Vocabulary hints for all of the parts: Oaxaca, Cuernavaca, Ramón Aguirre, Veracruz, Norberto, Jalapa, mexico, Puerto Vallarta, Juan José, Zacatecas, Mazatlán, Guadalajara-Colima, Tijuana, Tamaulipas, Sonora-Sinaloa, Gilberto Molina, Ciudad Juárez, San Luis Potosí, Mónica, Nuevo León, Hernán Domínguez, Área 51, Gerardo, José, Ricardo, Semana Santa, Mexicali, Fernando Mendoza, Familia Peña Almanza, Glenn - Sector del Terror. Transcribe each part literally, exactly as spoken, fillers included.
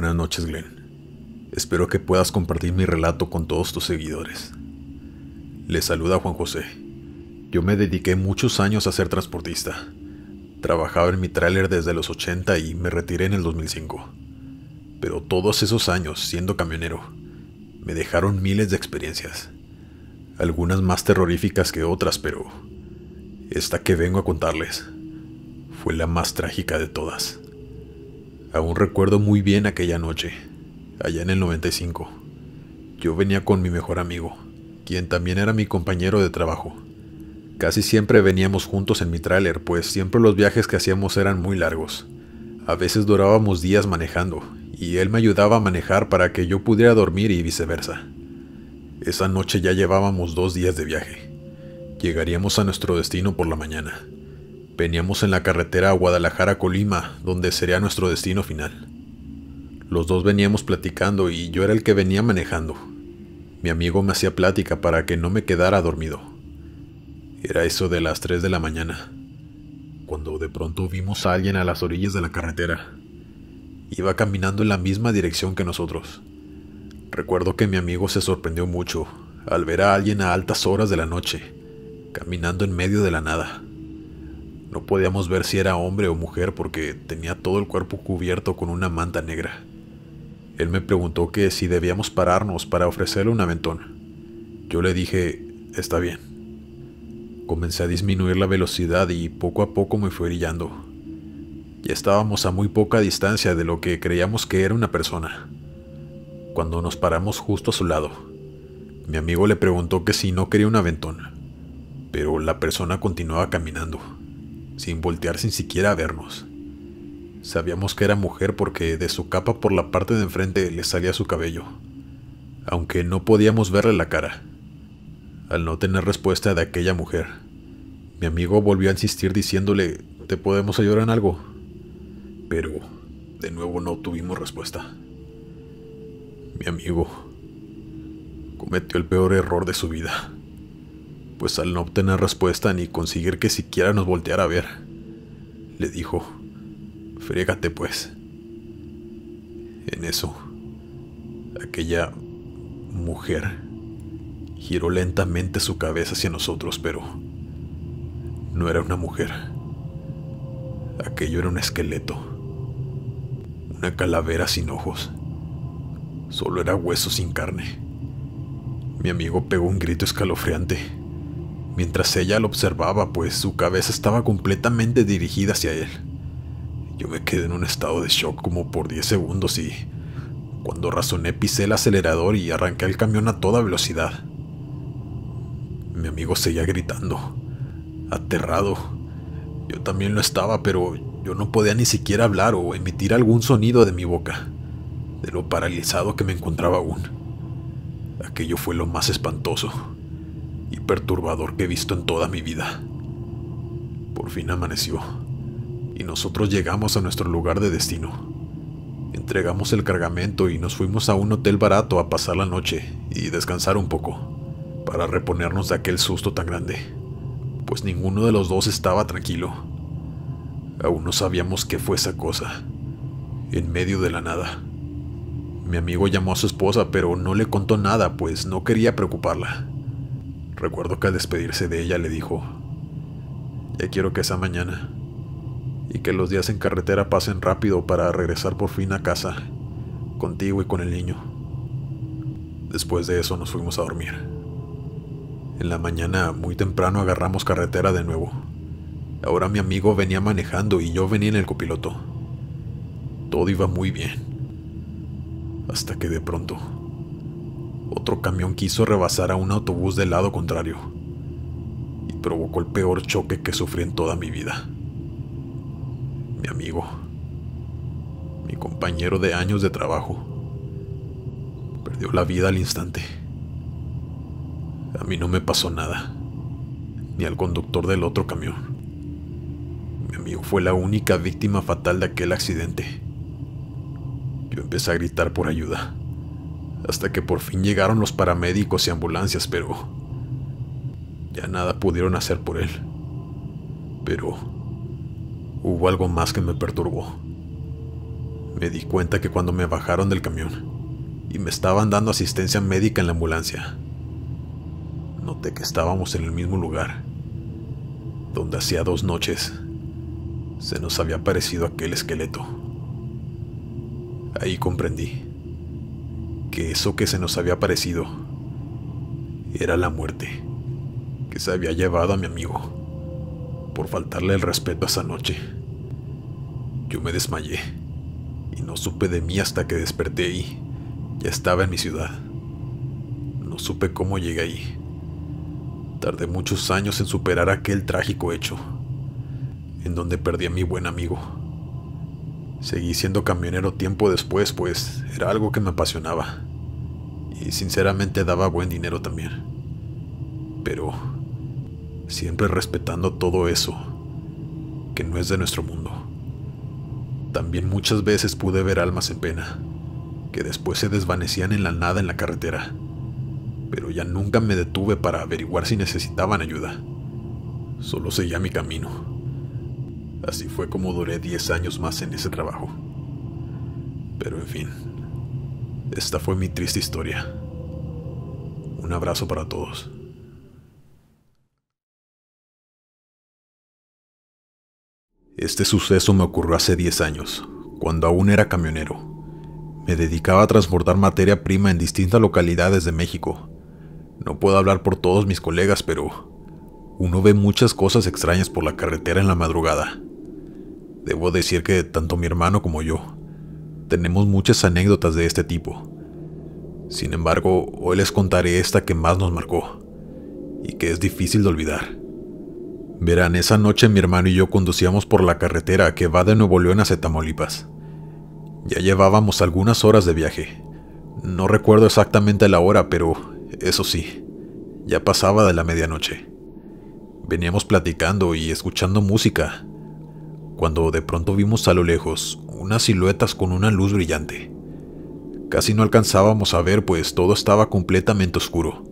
Buenas noches, Glenn. Espero que puedas compartir mi relato con todos tus seguidores. Les saluda Juan José. Yo me dediqué muchos años a ser transportista. Trabajaba en mi tráiler desde los ochenta y me retiré en el dos mil cinco. Pero todos esos años, siendo camionero, me dejaron miles de experiencias. Algunas más terroríficas que otras, pero esta que vengo a contarles fue la más trágica de todas. Aún recuerdo muy bien aquella noche, allá en el noventa y cinco. Yo venía con mi mejor amigo, quien también era mi compañero de trabajo. Casi siempre veníamos juntos en mi tráiler, pues siempre los viajes que hacíamos eran muy largos. A veces durábamos días manejando, y él me ayudaba a manejar para que yo pudiera dormir y viceversa. Esa noche ya llevábamos dos días de viaje. Llegaríamos a nuestro destino por la mañana. Veníamos en la carretera a Guadalajara-Colima, donde sería nuestro destino final. Los dos veníamos platicando y yo era el que venía manejando. Mi amigo me hacía plática para que no me quedara dormido. Era eso de las tres de la mañana, cuando de pronto vimos a alguien a las orillas de la carretera. Iba caminando en la misma dirección que nosotros. Recuerdo que mi amigo se sorprendió mucho al ver a alguien a altas horas de la noche, caminando en medio de la nada. No podíamos ver si era hombre o mujer porque tenía todo el cuerpo cubierto con una manta negra. Él me preguntó que si debíamos pararnos para ofrecerle un aventón. Yo le dije, está bien. Comencé a disminuir la velocidad y poco a poco me fui orillando. Ya estábamos a muy poca distancia de lo que creíamos que era una persona, cuando nos paramos justo a su lado. Mi amigo le preguntó que si no quería un aventón, pero la persona continuaba caminando, sin voltear sin siquiera vernos. Sabíamos que era mujer porque de su capa por la parte de enfrente le salía su cabello, aunque no podíamos verle la cara. Al no tener respuesta de aquella mujer, mi amigo volvió a insistir diciéndole, ¿te podemos ayudar en algo? Pero, de nuevo no tuvimos respuesta. Mi amigo cometió el peor error de su vida, pues al no obtener respuesta ni conseguir que siquiera nos volteara a ver, le dijo, «Frégate pues». En eso, aquella mujer giró lentamente su cabeza hacia nosotros, pero no era una mujer. Aquello era un esqueleto. Una calavera sin ojos. Solo era hueso sin carne. Mi amigo pegó un grito escalofriante, mientras ella lo observaba, pues su cabeza estaba completamente dirigida hacia él. Yo me quedé en un estado de shock como por diez segundos y, cuando razoné, pisé el acelerador y arranqué el camión a toda velocidad. Mi amigo seguía gritando, aterrado. Yo también lo estaba, pero yo no podía ni siquiera hablar o emitir algún sonido de mi boca, de lo paralizado que me encontraba aún. Aquello fue lo más espantoso y perturbador que he visto en toda mi vida. Por fin amaneció, y nosotros llegamos a nuestro lugar de destino. Entregamos el cargamento y nos fuimos a un hotel barato a pasar la noche y descansar un poco, para reponernos de aquel susto tan grande, pues ninguno de los dos estaba tranquilo. Aún no sabíamos qué fue esa cosa, en medio de la nada. Mi amigo llamó a su esposa, pero no le contó nada, pues no quería preocuparla. Recuerdo que al despedirse de ella le dijo, «Ya quiero que sea mañana, y que los días en carretera pasen rápido para regresar por fin a casa, contigo y con el niño». Después de eso nos fuimos a dormir. En la mañana, muy temprano, agarramos carretera de nuevo. Ahora mi amigo venía manejando y yo venía en el copiloto. Todo iba muy bien, hasta que de pronto, otro camión quiso rebasar a un autobús del lado contrario y provocó el peor choque que sufrí en toda mi vida. Mi amigo, mi compañero de años de trabajo, perdió la vida al instante. A mí no me pasó nada, ni al conductor del otro camión. Mi amigo fue la única víctima fatal de aquel accidente. Yo empecé a gritar por ayuda, hasta que por fin llegaron los paramédicos y ambulancias, pero ya nada pudieron hacer por él. Pero hubo algo más que me perturbó. Me di cuenta que cuando me bajaron del camión y me estaban dando asistencia médica en la ambulancia, noté que estábamos en el mismo lugar donde hacía dos noches se nos había aparecido aquel esqueleto. Ahí comprendí que eso que se nos había aparecido era la muerte que se había llevado a mi amigo por faltarle el respeto esa noche. Yo me desmayé y no supe de mí hasta que desperté y ya estaba en mi ciudad. No supe cómo llegué ahí. Tardé muchos años en superar aquel trágico hecho en donde perdí a mi buen amigo. Seguí siendo camionero tiempo después, pues era algo que me apasionaba y sinceramente daba buen dinero también, pero siempre respetando todo eso que no es de nuestro mundo. También muchas veces pude ver almas en pena que después se desvanecían en la nada en la carretera, pero ya nunca me detuve para averiguar si necesitaban ayuda. Solo seguía mi camino. Así fue como duré diez años más en ese trabajo. Pero en fin, esta fue mi triste historia. Un abrazo para todos. Este suceso me ocurrió hace diez años, cuando aún era camionero. Me dedicaba a transportar materia prima en distintas localidades de México. No puedo hablar por todos mis colegas, pero uno ve muchas cosas extrañas por la carretera en la madrugada. Debo decir que tanto mi hermano como yo tenemos muchas anécdotas de este tipo. Sin embargo, hoy les contaré esta que más nos marcó y que es difícil de olvidar. Verán, esa noche mi hermano y yo conducíamos por la carretera que va de Nuevo León hacia Tamaulipas. Ya llevábamos algunas horas de viaje. No recuerdo exactamente la hora, pero eso sí, ya pasaba de la medianoche. Veníamos platicando y escuchando música cuando de pronto vimos a lo lejos unas siluetas con una luz brillante. Casi no alcanzábamos a ver, pues todo estaba completamente oscuro,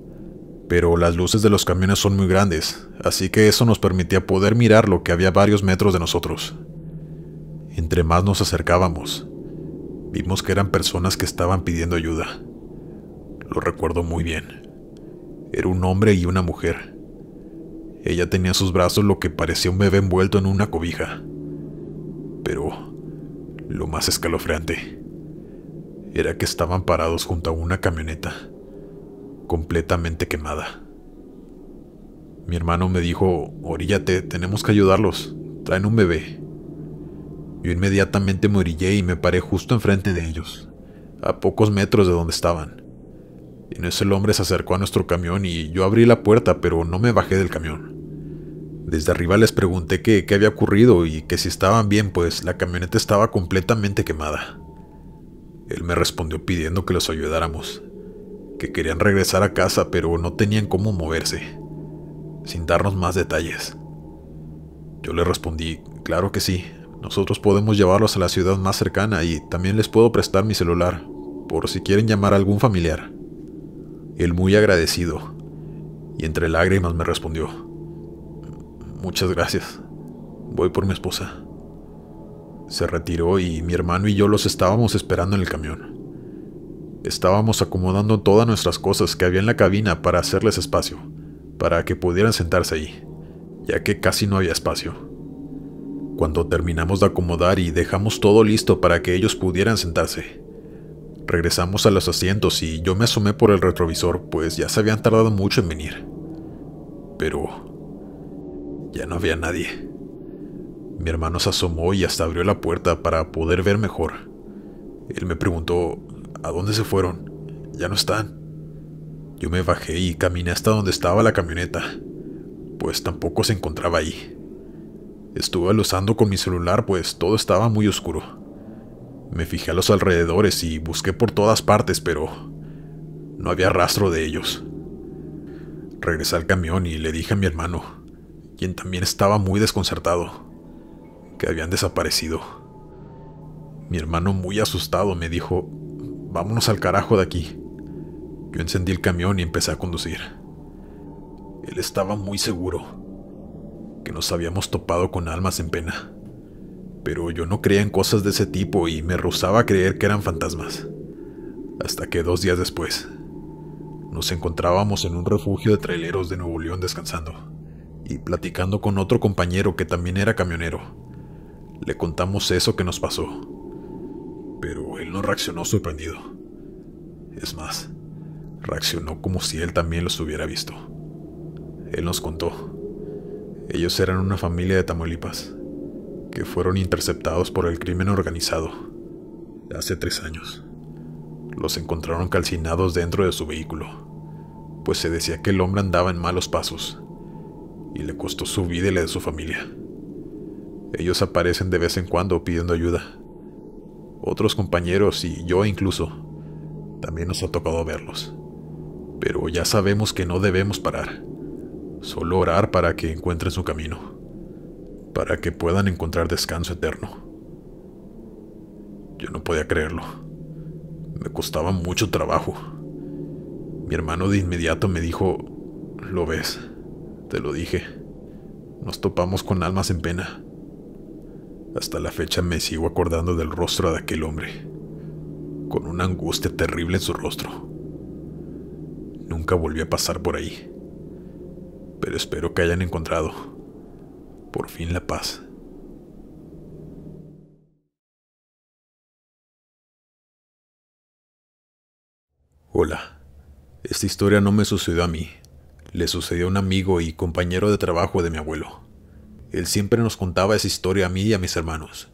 pero las luces de los camiones son muy grandes, así que eso nos permitía poder mirar lo que había varios metros de nosotros. Entre más nos acercábamos, vimos que eran personas que estaban pidiendo ayuda. Lo recuerdo muy bien. Era un hombre y una mujer. Ella tenía en sus brazos lo que parecía un bebé envuelto en una cobija. Pero lo más escalofriante era que estaban parados junto a una camioneta completamente quemada. Mi hermano me dijo: oríllate, tenemos que ayudarlos, traen un bebé. Yo inmediatamente me orillé y me paré justo enfrente de ellos, a pocos metros de donde estaban. En eso el hombre se acercó a nuestro camión y yo abrí la puerta, pero no me bajé del camión. Desde arriba les pregunté que qué había ocurrido y que si estaban bien, pues la camioneta estaba completamente quemada. Él me respondió pidiendo que los ayudáramos, que querían regresar a casa, pero no tenían cómo moverse, sin darnos más detalles. Yo le respondí: claro que sí, nosotros podemos llevarlos a la ciudad más cercana y también les puedo prestar mi celular, por si quieren llamar a algún familiar. Él muy agradecido, y entre lágrimas me respondió: muchas gracias, voy por mi esposa. Se retiró y mi hermano y yo los estábamos esperando en el camión. Estábamos acomodando todas nuestras cosas que había en la cabina para hacerles espacio, para que pudieran sentarse ahí, ya que casi no había espacio. Cuando terminamos de acomodar y dejamos todo listo para que ellos pudieran sentarse, regresamos a los asientos y yo me asomé por el retrovisor, pues ya se habían tardado mucho en venir. Pero ya no había nadie. Mi hermano se asomó y hasta abrió la puerta para poder ver mejor. Él me preguntó: ¿a dónde se fueron? ¿Ya no están? Yo me bajé y caminé hasta donde estaba la camioneta, pues tampoco se encontraba ahí. Estuve aluzando con mi celular, pues todo estaba muy oscuro. Me fijé a los alrededores y busqué por todas partes, pero no había rastro de ellos. Regresé al camión y le dije a mi hermano, quien también estaba muy desconcertado, que habían desaparecido. Mi hermano, muy asustado, me dijo: vámonos al carajo de aquí. Yo encendí el camión y empecé a conducir. Él estaba muy seguro que nos habíamos topado con almas en pena, pero yo no creía en cosas de ese tipo y me rehusaba a creer que eran fantasmas. Hasta que dos días después, nos encontrábamos en un refugio de traileros de Nuevo León descansando y platicando con otro compañero que también era camionero. Le contamos eso que nos pasó, pero él no reaccionó sorprendido. Es más, reaccionó como si él también los hubiera visto. Él nos contó. Ellos eran una familia de Tamaulipas, que fueron interceptados por el crimen organizado hace tres años. Los encontraron calcinados dentro de su vehículo, pues se decía que el hombre andaba en malos pasos, y le costó su vida y la de su familia. Ellos aparecen de vez en cuando pidiendo ayuda. Otros compañeros y yo incluso, también nos ha tocado verlos. Pero ya sabemos que no debemos parar, solo orar para que encuentren su camino, para que puedan encontrar descanso eterno. Yo no podía creerlo. Me costaba mucho trabajo. Mi hermano de inmediato me dijo, ¿lo ves? Te lo dije. Nos topamos con almas en pena. Hasta la fecha me sigo acordando del rostro de aquel hombre, con una angustia terrible en su rostro. Nunca volví a pasar por ahí, pero espero que hayan encontrado, por fin, la paz. Hola, esta historia no me sucedió a mí, le sucedió a un amigo y compañero de trabajo de mi abuelo. Él siempre nos contaba esa historia a mí y a mis hermanos,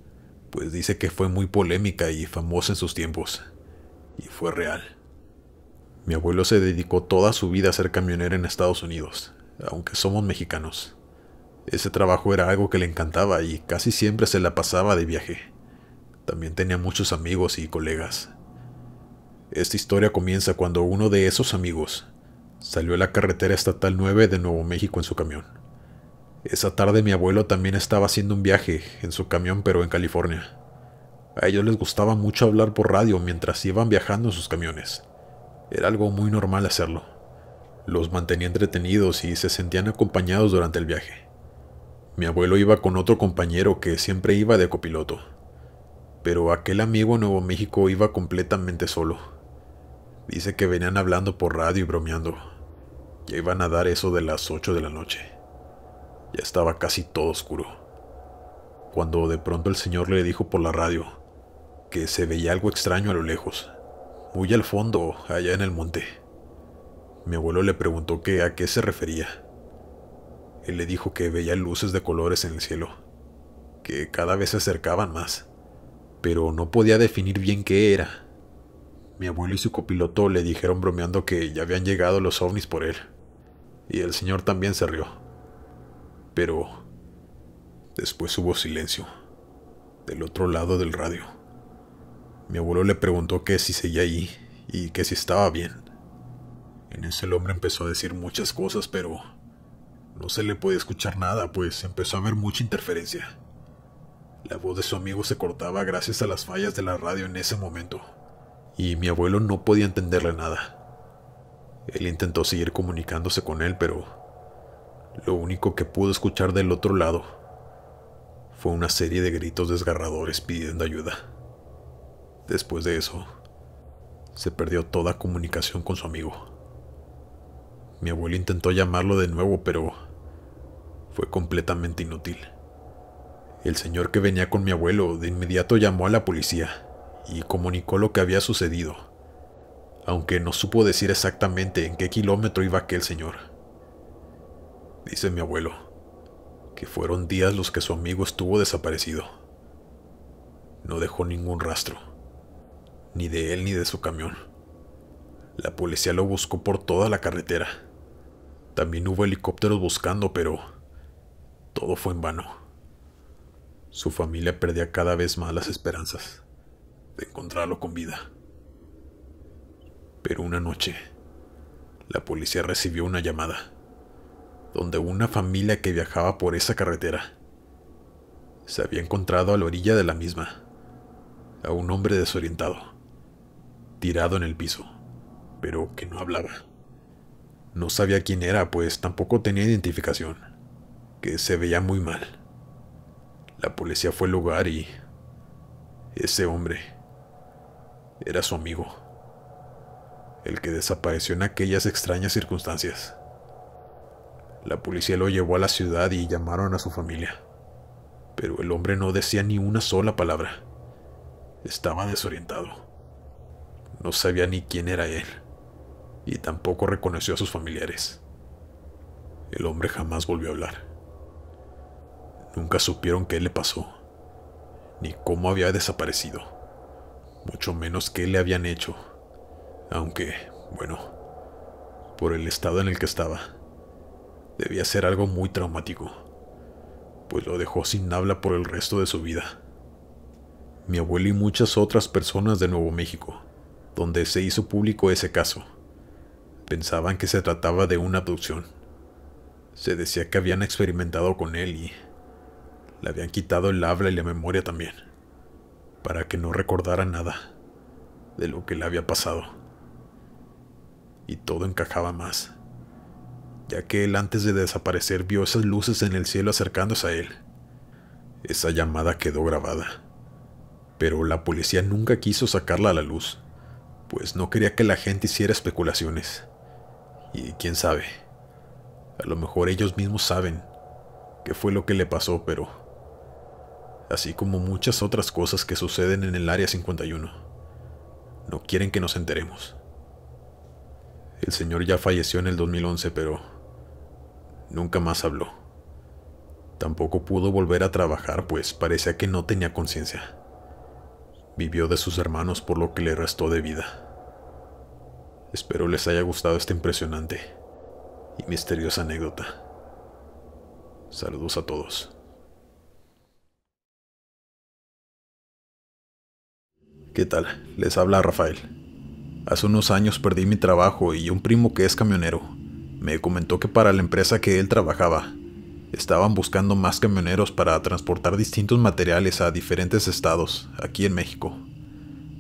pues dice que fue muy polémica y famosa en sus tiempos, y fue real. Mi abuelo se dedicó toda su vida a ser camionero en Estados Unidos, aunque somos mexicanos. Ese trabajo era algo que le encantaba y casi siempre se la pasaba de viaje. También tenía muchos amigos y colegas. Esta historia comienza cuando uno de esos amigos salió a la carretera estatal nueve de Nuevo México en su camión. Esa tarde mi abuelo también estaba haciendo un viaje en su camión, pero en California. A ellos les gustaba mucho hablar por radio mientras iban viajando en sus camiones. Era algo muy normal hacerlo. Los mantenía entretenidos y se sentían acompañados durante el viaje. Mi abuelo iba con otro compañero que siempre iba de copiloto, pero aquel amigo en Nuevo México iba completamente solo. Dice que venían hablando por radio y bromeando. Ya iban a dar eso de las ocho de la noche. Ya estaba casi todo oscuro, cuando de pronto el señor le dijo por la radio que se veía algo extraño a lo lejos, muy al fondo, allá en el monte. Mi abuelo le preguntó que a qué se refería. Él le dijo que veía luces de colores en el cielo, que cada vez se acercaban más, pero no podía definir bien qué era. Mi abuelo y su copiloto le dijeron bromeando que ya habían llegado los ovnis por él, y el señor también se rió. Pero después hubo silencio, del otro lado del radio. Mi abuelo le preguntó que si seguía ahí y que si estaba bien. En eso el hombre empezó a decir muchas cosas, pero no se le podía escuchar nada, pues empezó a haber mucha interferencia. La voz de su amigo se cortaba gracias a las fallas de la radio en ese momento, y mi abuelo no podía entenderle nada. Él intentó seguir comunicándose con él, pero lo único que pudo escuchar del otro lado fue una serie de gritos desgarradores pidiendo ayuda. Después de eso, se perdió toda comunicación con su amigo. Mi abuelo intentó llamarlo de nuevo, pero fue completamente inútil. El señor que venía con mi abuelo de inmediato llamó a la policía y comunicó lo que había sucedido, aunque no supo decir exactamente en qué kilómetro iba aquel señor. Dice mi abuelo que fueron días los que su amigo estuvo desaparecido. No dejó ningún rastro, ni de él ni de su camión. La policía lo buscó por toda la carretera. También hubo helicópteros buscando, pero todo fue en vano. Su familia perdía cada vez más las esperanzas de encontrarlo con vida. Pero una noche, la policía recibió una llamada, donde una familia que viajaba por esa carretera se había encontrado a la orilla de la misma, a un hombre desorientado, tirado en el piso, pero que no hablaba. No sabía quién era, pues tampoco tenía identificación, que se veía muy mal. La policía fue al lugar y... ese hombre... era su amigo, el que desapareció en aquellas extrañas circunstancias. La policía lo llevó a la ciudad y llamaron a su familia, pero el hombre no decía ni una sola palabra. Estaba desorientado. No sabía ni quién era él, y tampoco reconoció a sus familiares. El hombre jamás volvió a hablar. Nunca supieron qué le pasó, ni cómo había desaparecido, mucho menos qué le habían hecho, aunque, bueno, por el estado en el que estaba, debía ser algo muy traumático, pues lo dejó sin habla por el resto de su vida. Mi abuelo y muchas otras personas de Nuevo México, donde se hizo público ese caso, pensaban que se trataba de una abducción. Se decía que habían experimentado con él y le habían quitado el habla y la memoria también, para que no recordara nada de lo que le había pasado. Y todo encajaba más, ya que él antes de desaparecer vio esas luces en el cielo acercándose a él. Esa llamada quedó grabada, pero la policía nunca quiso sacarla a la luz, pues no quería que la gente hiciera especulaciones. Y quién sabe, a lo mejor ellos mismos saben qué fue lo que le pasó, pero... así como muchas otras cosas que suceden en el Área cincuenta y uno, no quieren que nos enteremos. El señor ya falleció en el dos mil once, pero nunca más habló. Tampoco pudo volver a trabajar, pues parecía que no tenía conciencia. Vivió de sus hermanos por lo que le restó de vida. Espero les haya gustado esta impresionante y misteriosa anécdota. Saludos a todos. ¿Qué tal? Les habla Rafael. Hace unos años perdí mi trabajo y un primo que es camionero me comentó que para la empresa que él trabajaba estaban buscando más camioneros para transportar distintos materiales a diferentes estados aquí en México,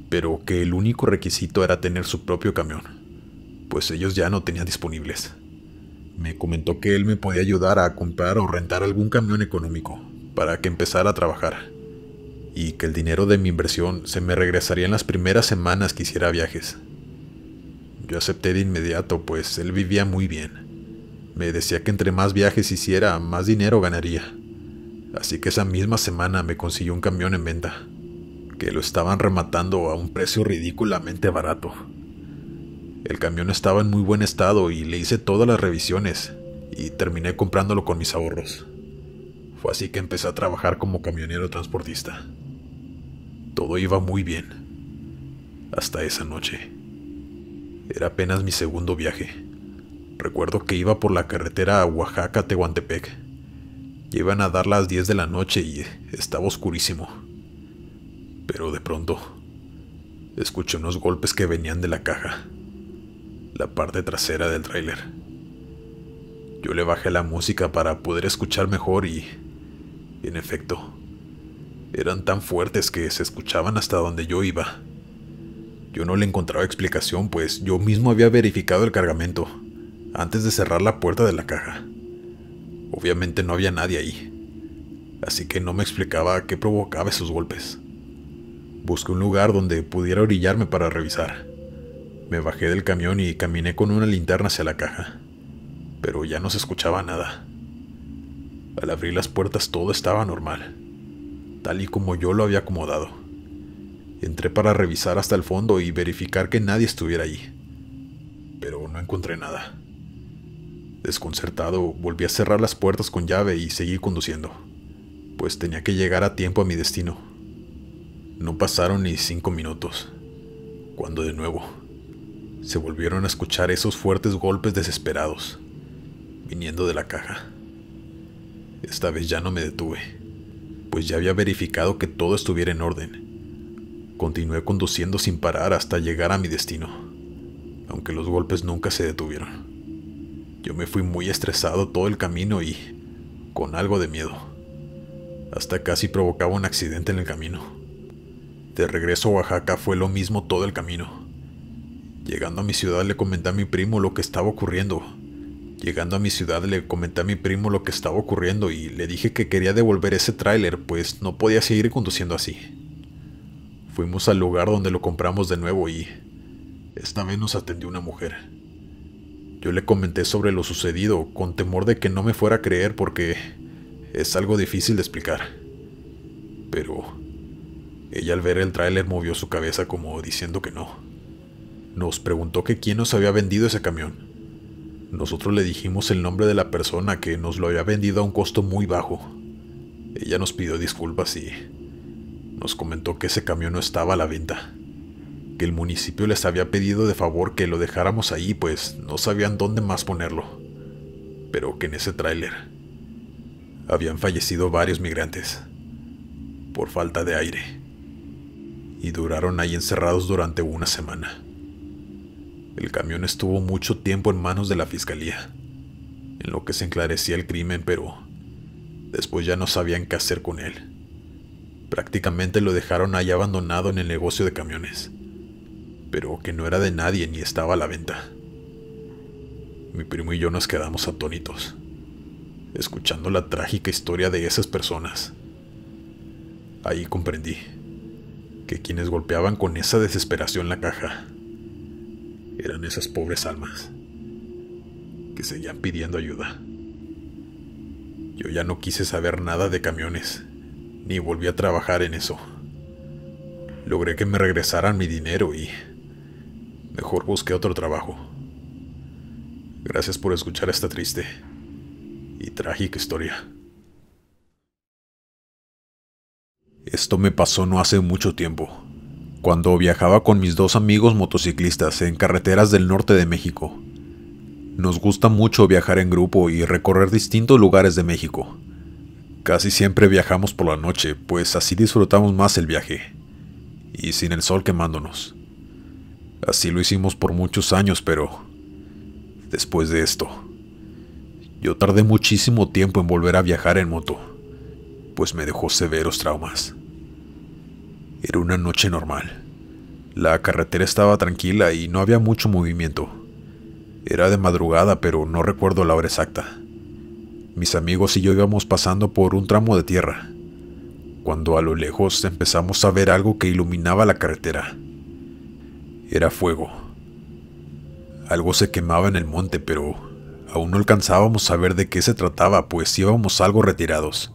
pero que el único requisito era tener su propio camión, pues ellos ya no tenían disponibles. Me comentó que él me podía ayudar a comprar o rentar algún camión económico para que empezara a trabajar, y que el dinero de mi inversión se me regresaría en las primeras semanas que hiciera viajes. Yo acepté de inmediato, pues él vivía muy bien. Me decía que entre más viajes hiciera, más dinero ganaría. Así que esa misma semana me consiguió un camión en venta, que lo estaban rematando a un precio ridículamente barato. El camión estaba en muy buen estado y le hice todas las revisiones, y terminé comprándolo con mis ahorros. Fue así que empecé a trabajar como camionero transportista. Todo iba muy bien, hasta esa noche. Era apenas mi segundo viaje. Recuerdo que iba por la carretera a Oaxaca-Tehuantepec. Iban a dar las diez de la noche y estaba oscurísimo. Pero de pronto, escuché unos golpes que venían de la caja, la parte trasera del tráiler. Yo le bajé la música para poder escuchar mejor y, en efecto, eran tan fuertes que se escuchaban hasta donde yo iba. Yo no le encontraba explicación, pues yo mismo había verificado el cargamento antes de cerrar la puerta de la caja. Obviamente no había nadie ahí, así que no me explicaba qué provocaba esos golpes. Busqué un lugar donde pudiera orillarme para revisar. Me bajé del camión y caminé con una linterna hacia la caja, pero ya no se escuchaba nada. Al abrir las puertas todo estaba normal, tal y como yo lo había acomodado. Entré para revisar hasta el fondo y verificar que nadie estuviera allí, pero no encontré nada. Desconcertado, volví a cerrar las puertas con llave y seguí conduciendo, pues tenía que llegar a tiempo a mi destino. No pasaron ni cinco minutos, cuando de nuevo se volvieron a escuchar esos fuertes golpes desesperados, viniendo de la caja. Esta vez ya no me detuve, pues ya había verificado que todo estuviera en orden. Continué conduciendo sin parar hasta llegar a mi destino, aunque los golpes nunca se detuvieron. Yo me fui muy estresado todo el camino y con algo de miedo. Hasta casi provocaba un accidente en el camino. De regreso a Oaxaca fue lo mismo todo el camino. Llegando a mi ciudad le comenté a mi primo lo que estaba ocurriendo, Llegando a mi ciudad le comenté a mi primo lo que estaba ocurriendo y le dije que quería devolver ese tráiler, pues no podía seguir conduciendo así. Fuimos al lugar donde lo compramos de nuevo y esta vez nos atendió una mujer. Yo le comenté sobre lo sucedido, con temor de que no me fuera a creer porque es algo difícil de explicar. Pero ella al ver el tráiler movió su cabeza como diciendo que no. Nos preguntó que quién nos había vendido ese camión. Nosotros le dijimos el nombre de la persona que nos lo había vendido a un costo muy bajo. Ella nos pidió disculpas y nos comentó que ese camión no estaba a la venta, que el municipio les había pedido de favor que lo dejáramos ahí, pues no sabían dónde más ponerlo, pero que en ese tráiler habían fallecido varios migrantes por falta de aire y duraron ahí encerrados durante una semana. El camión estuvo mucho tiempo en manos de la fiscalía, en lo que se enclarecía el crimen, pero después ya no sabían qué hacer con él. Prácticamente lo dejaron ahí abandonado en el negocio de camiones, pero que no era de nadie ni estaba a la venta. Mi primo y yo nos quedamos atónitos, escuchando la trágica historia de esas personas. Ahí comprendí que quienes golpeaban con esa desesperación la caja eran esas pobres almas que seguían pidiendo ayuda. Yo ya no quise saber nada de camiones, ni volví a trabajar en eso. Logré que me regresaran mi dinero y mejor busqué otro trabajo. Gracias por escuchar esta triste y trágica historia. Esto me pasó no hace mucho tiempo, cuando viajaba con mis dos amigos motociclistas en carreteras del norte de México. Nos gusta mucho viajar en grupo y recorrer distintos lugares de México. Casi siempre viajamos por la noche, pues así disfrutamos más el viaje, y sin el sol quemándonos. Así lo hicimos por muchos años, pero después de esto, yo tardé muchísimo tiempo en volver a viajar en moto, pues me dejó severos traumas. Era una noche normal. La carretera estaba tranquila y no había mucho movimiento. Era de madrugada, pero no recuerdo la hora exacta. Mis amigos y yo íbamos pasando por un tramo de tierra, cuando a lo lejos empezamos a ver algo que iluminaba la carretera. Era fuego. Algo se quemaba en el monte, pero aún no alcanzábamos a ver de qué se trataba, pues íbamos algo retirados.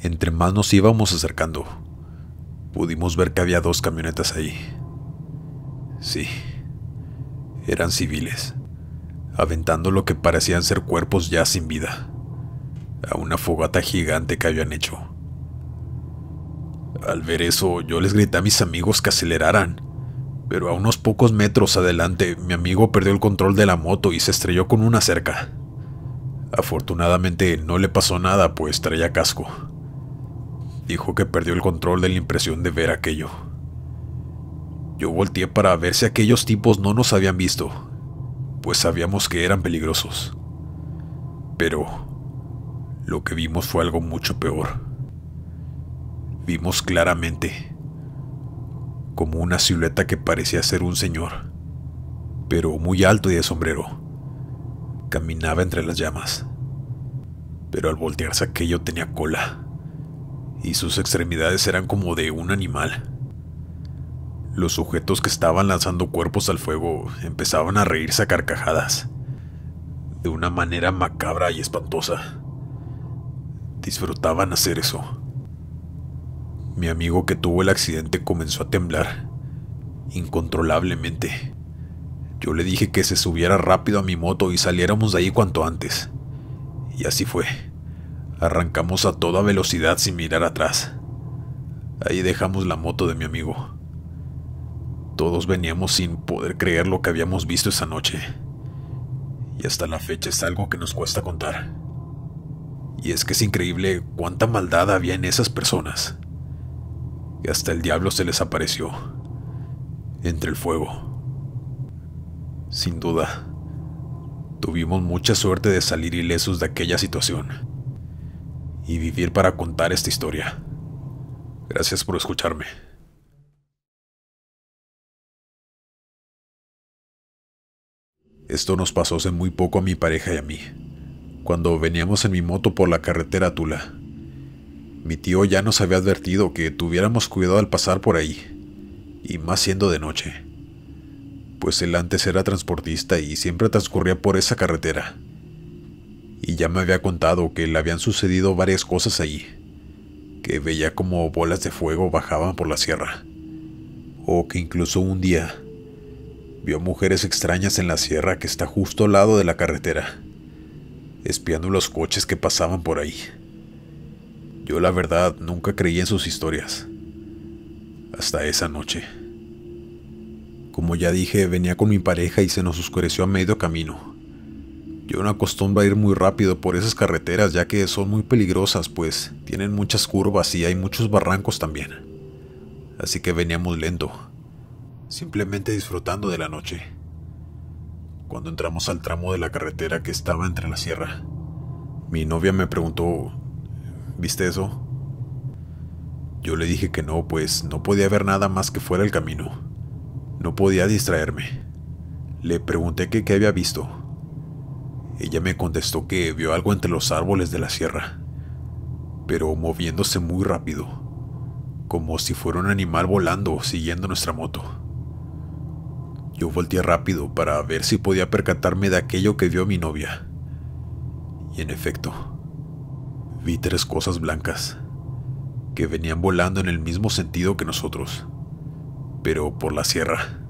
Entre más nos íbamos acercando, pudimos ver que había dos camionetas ahí. Sí, eran civiles, aventando lo que parecían ser cuerpos ya sin vida a una fogata gigante que habían hecho. Al ver eso, yo les grité a mis amigos que aceleraran, pero a unos pocos metros adelante, mi amigo perdió el control de la moto y se estrelló con una cerca. Afortunadamente no le pasó nada, pues traía casco. Dijo que perdió el control de la impresión de ver aquello. Yo volteé para ver si aquellos tipos no nos habían visto, pues sabíamos que eran peligrosos. Pero lo que vimos fue algo mucho peor. Vimos claramente como una silueta que parecía ser un señor, pero muy alto y de sombrero. Caminaba entre las llamas, pero al voltearse aquello tenía cola, y sus extremidades eran como de un animal. Los sujetos que estaban lanzando cuerpos al fuego empezaban a reírse a carcajadas, de una manera macabra y espantosa. Disfrutaban hacer eso. Mi amigo que tuvo el accidente comenzó a temblar incontrolablemente. Yo le dije que se subiera rápido a mi moto y saliéramos de ahí cuanto antes. Y así fue. Arrancamos a toda velocidad sin mirar atrás. Ahí dejamos la moto de mi amigo. Todos veníamos sin poder creer lo que habíamos visto esa noche, y hasta la fecha es algo que nos cuesta contar. Y es que es increíble cuánta maldad había en esas personas, que hasta el diablo se les apareció entre el fuego. Sin duda, tuvimos mucha suerte de salir ilesos de aquella situación y vivir para contar esta historia. Gracias por escucharme. Esto nos pasó hace muy poco a mi pareja y a mí, cuando veníamos en mi moto por la carretera a Tula. Mi tío ya nos había advertido que tuviéramos cuidado al pasar por ahí, y más siendo de noche, pues él antes era transportista y siempre transcurría por esa carretera, y ya me había contado que le habían sucedido varias cosas ahí, que veía como bolas de fuego bajaban por la sierra, o que incluso un día vio mujeres extrañas en la sierra que está justo al lado de la carretera, espiando los coches que pasaban por ahí. Yo la verdad nunca creí en sus historias, hasta esa noche. Como ya dije, venía con mi pareja y se nos oscureció a medio camino. Yo no acostumbro a ir muy rápido por esas carreteras ya que son muy peligrosas, pues tienen muchas curvas y hay muchos barrancos también. Así que veníamos lento, simplemente disfrutando de la noche, cuando entramos al tramo de la carretera que estaba entre la sierra. Mi novia me preguntó, ¿viste eso? Yo le dije que no, pues no podía ver nada más que fuera el camino. No podía distraerme. Le pregunté que qué había visto. Ella me contestó que vio algo entre los árboles de la sierra, pero moviéndose muy rápido, como si fuera un animal volando, siguiendo nuestra moto. Yo volteé rápido para ver si podía percatarme de aquello que vio mi novia. Y en efecto, vi tres cosas blancas, que venían volando en el mismo sentido que nosotros, pero por la sierra.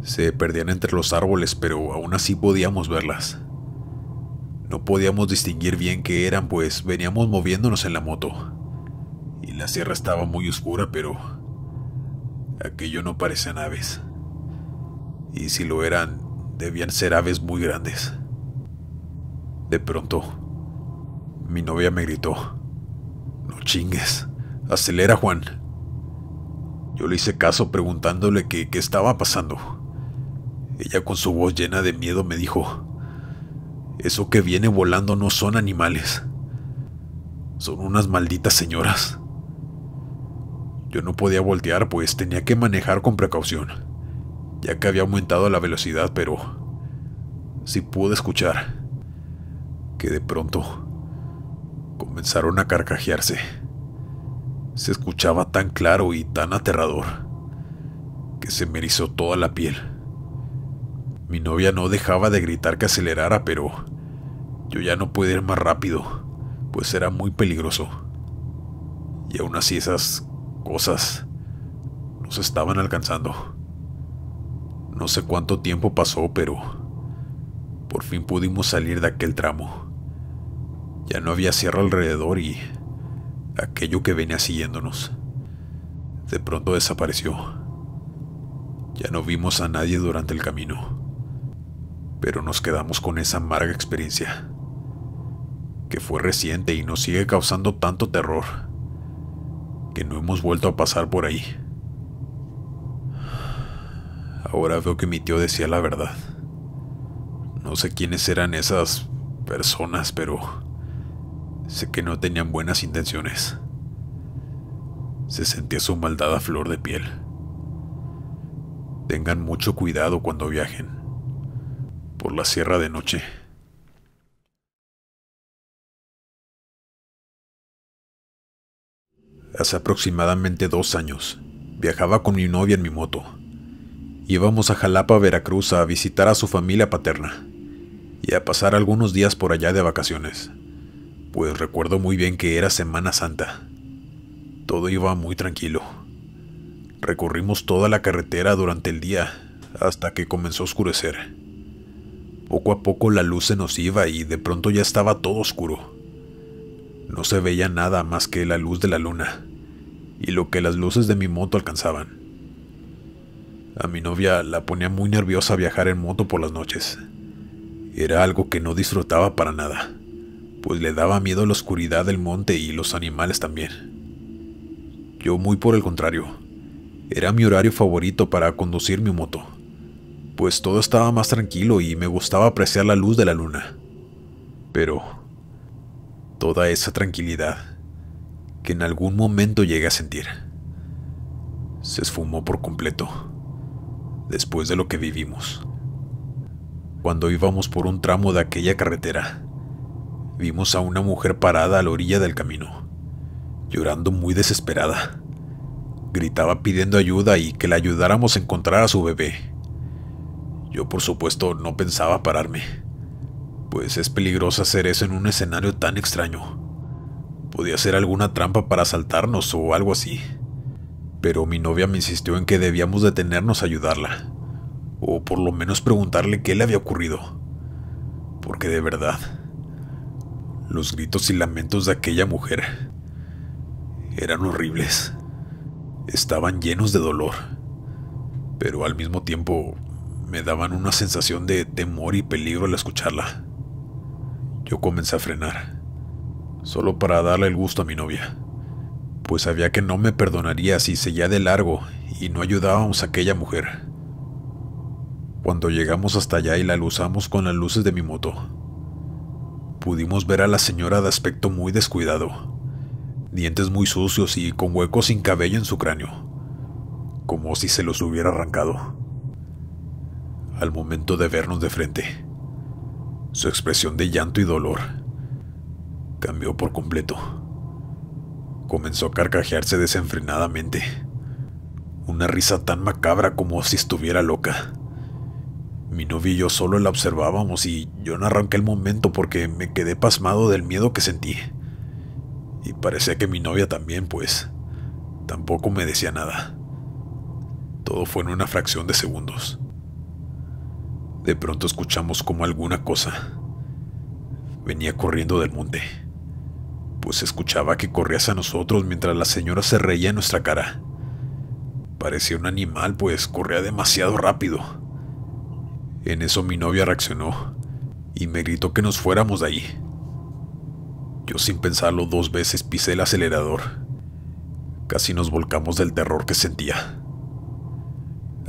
Se perdían entre los árboles, pero aún así podíamos verlas. No podíamos distinguir bien qué eran, pues veníamos moviéndonos en la moto. Y la sierra estaba muy oscura, pero aquello no parecían aves. Y si lo eran, debían ser aves muy grandes. De pronto, mi novia me gritó, «No chingues, acelera, Juan». Yo le hice caso preguntándole qué estaba pasando. Ella con su voz llena de miedo me dijo, «Eso que viene volando no son animales, son unas malditas señoras». Yo no podía voltear, pues tenía que manejar con precaución, ya que había aumentado la velocidad, pero sí pude escuchar que de pronto comenzaron a carcajearse. Se escuchaba tan claro y tan aterrador que se me erizó toda la piel. Mi novia no dejaba de gritar que acelerara, pero yo ya no podía ir más rápido, pues era muy peligroso. Y aún así esas cosas nos estaban alcanzando. No sé cuánto tiempo pasó, pero por fin pudimos salir de aquel tramo. Ya no había sierra alrededor y aquello que venía siguiéndonos de pronto desapareció. Ya no vimos a nadie durante el camino, pero nos quedamos con esa amarga experiencia, que fue reciente y nos sigue causando tanto terror, que no hemos vuelto a pasar por ahí. Ahora veo que mi tío decía la verdad. No sé quiénes eran esas personas, pero sé que no tenían buenas intenciones. Se sentía su maldad a flor de piel. Tengan mucho cuidado cuando viajen por la sierra de noche. Hace aproximadamente dos años, viajaba con mi novia en mi moto. Íbamos a Jalapa, Veracruz, a visitar a su familia paterna y a pasar algunos días por allá de vacaciones, pues recuerdo muy bien que era Semana Santa. Todo iba muy tranquilo. Recorrimos toda la carretera durante el día hasta que comenzó a oscurecer. Poco a poco la luz se nos iba y de pronto ya estaba todo oscuro. No se veía nada más que la luz de la luna y lo que las luces de mi moto alcanzaban. A mi novia la ponía muy nerviosa viajar en moto por las noches. Era algo que no disfrutaba para nada, pues le daba miedo la oscuridad del monte y los animales también. Yo, muy por el contrario, era mi horario favorito para conducir mi moto, pues todo estaba más tranquilo y me gustaba apreciar la luz de la luna. Pero toda esa tranquilidad que en algún momento llegué a sentir se esfumó por completo después de lo que vivimos. cuando íbamos por un tramo de aquella carretera. Vimos a una mujer parada a la orilla del camino, llorando muy desesperada. Gritaba pidiendo ayuda y que la ayudáramos a encontrar a su bebé. Yo, por supuesto, no pensaba pararme, pues es peligroso hacer eso en un escenario tan extraño. Podía ser alguna trampa para asaltarnos o algo así. Pero mi novia me insistió en que debíamos detenernos a ayudarla, o por lo menos preguntarle qué le había ocurrido, porque de verdad, los gritos y lamentos de aquella mujer eran horribles. Estaban llenos de dolor, pero al mismo tiempo me daban una sensación de temor y peligro al escucharla. Yo comencé a frenar, solo para darle el gusto a mi novia, pues sabía que no me perdonaría si seguía de largo y no ayudábamos a aquella mujer. Cuando llegamos hasta allá y la alumbramos con las luces de mi moto, pudimos ver a la señora de aspecto muy descuidado, dientes muy sucios y con huecos sin cabello en su cráneo, como si se los hubiera arrancado. Al momento de vernos de frente, su expresión de llanto y dolor cambió por completo. Comenzó a carcajearse desenfrenadamente, una risa tan macabra como si estuviera loca. Mi novio y yo solo la observábamos y yo no arranqué el momento porque me quedé pasmado del miedo que sentí. Y parecía que mi novia también, pues tampoco me decía nada. Todo fue en una fracción de segundos. De pronto escuchamos como alguna cosa venía corriendo del monte, pues escuchaba que corría hacia nosotros mientras la señora se reía en nuestra cara. Parecía un animal, pues corría demasiado rápido. En eso mi novia reaccionó y me gritó que nos fuéramos de ahí. Yo, sin pensarlo dos veces, pisé el acelerador. Casi nos volcamos del terror que sentía.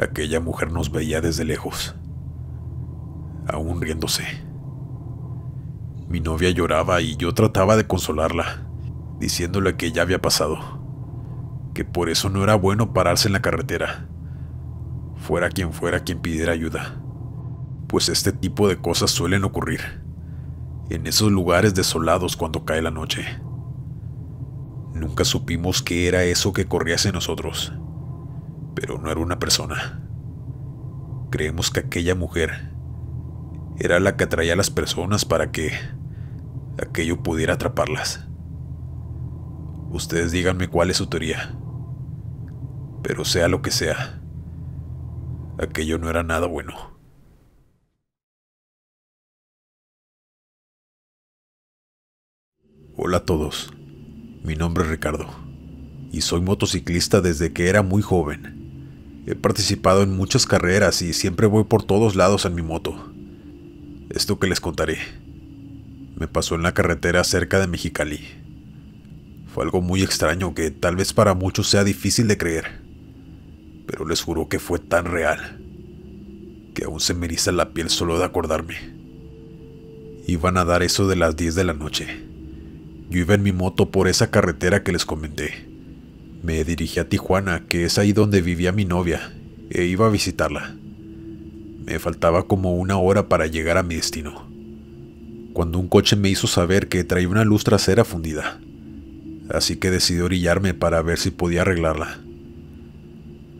Aquella mujer nos veía desde lejos, aún riéndose. Mi novia lloraba y yo trataba de consolarla, diciéndole que ya había pasado, que por eso no era bueno pararse en la carretera, fuera quien fuera quien pidiera ayuda, pues este tipo de cosas suelen ocurrir en esos lugares desolados cuando cae la noche. Nunca supimos qué era eso que corría hacia nosotros, pero no era una persona. Creemos que aquella mujer era la que atraía a las personas para que aquello pudiera atraparlas. Ustedes díganme cuál es su teoría, pero sea lo que sea, aquello no era nada bueno. Hola a todos, mi nombre es Ricardo y soy motociclista desde que era muy joven. He participado en muchas carreras y siempre voy por todos lados en mi moto. Esto que les contaré me pasó en la carretera cerca de Mexicali. Fue algo muy extraño que tal vez para muchos sea difícil de creer, pero les juro que fue tan real que aún se me eriza la piel solo de acordarme. Iban a dar eso de las diez de la noche. Yo iba en mi moto por esa carretera que les comenté. Me dirigí a Tijuana, que es ahí donde vivía mi novia, e iba a visitarla. Me faltaba como una hora para llegar a mi destino, cuando un coche me hizo saber que traía una luz trasera fundida, así que decidí orillarme para ver si podía arreglarla.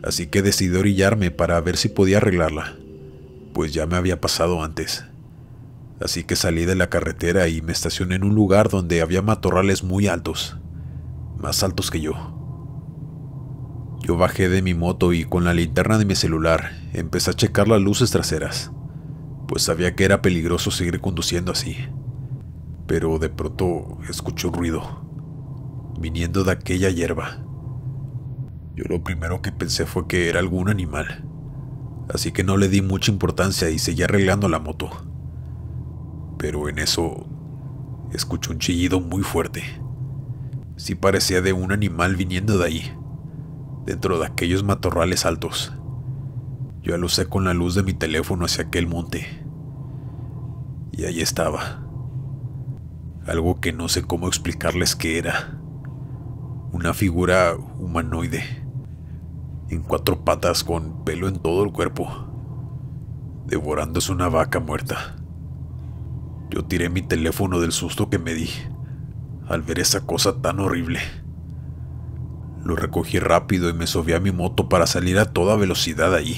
Así que decidí orillarme para ver si podía arreglarla, pues ya me había pasado antes. Así que salí de la carretera y me estacioné en un lugar donde había matorrales muy altos, más altos que yo. Yo bajé de mi moto y con la linterna de mi celular empecé a checar las luces traseras, pues sabía que era peligroso seguir conduciendo así. Pero de pronto escuché un ruido, viniendo de aquella hierba. Yo lo primero que pensé fue que era algún animal, así que no le di mucha importancia y seguí arreglando la moto. Pero en eso, escuché un chillido muy fuerte. Sí parecía de un animal viniendo de ahí, dentro de aquellos matorrales altos. Yo alucé con la luz de mi teléfono hacia aquel monte, y ahí estaba. Algo que no sé cómo explicarles qué era. Una figura humanoide, en cuatro patas con pelo en todo el cuerpo. devorándose una vaca muerta. Yo tiré mi teléfono del susto que me di al ver esa cosa tan horrible. Lo recogí rápido y me subí a mi moto para salir a toda velocidad allí.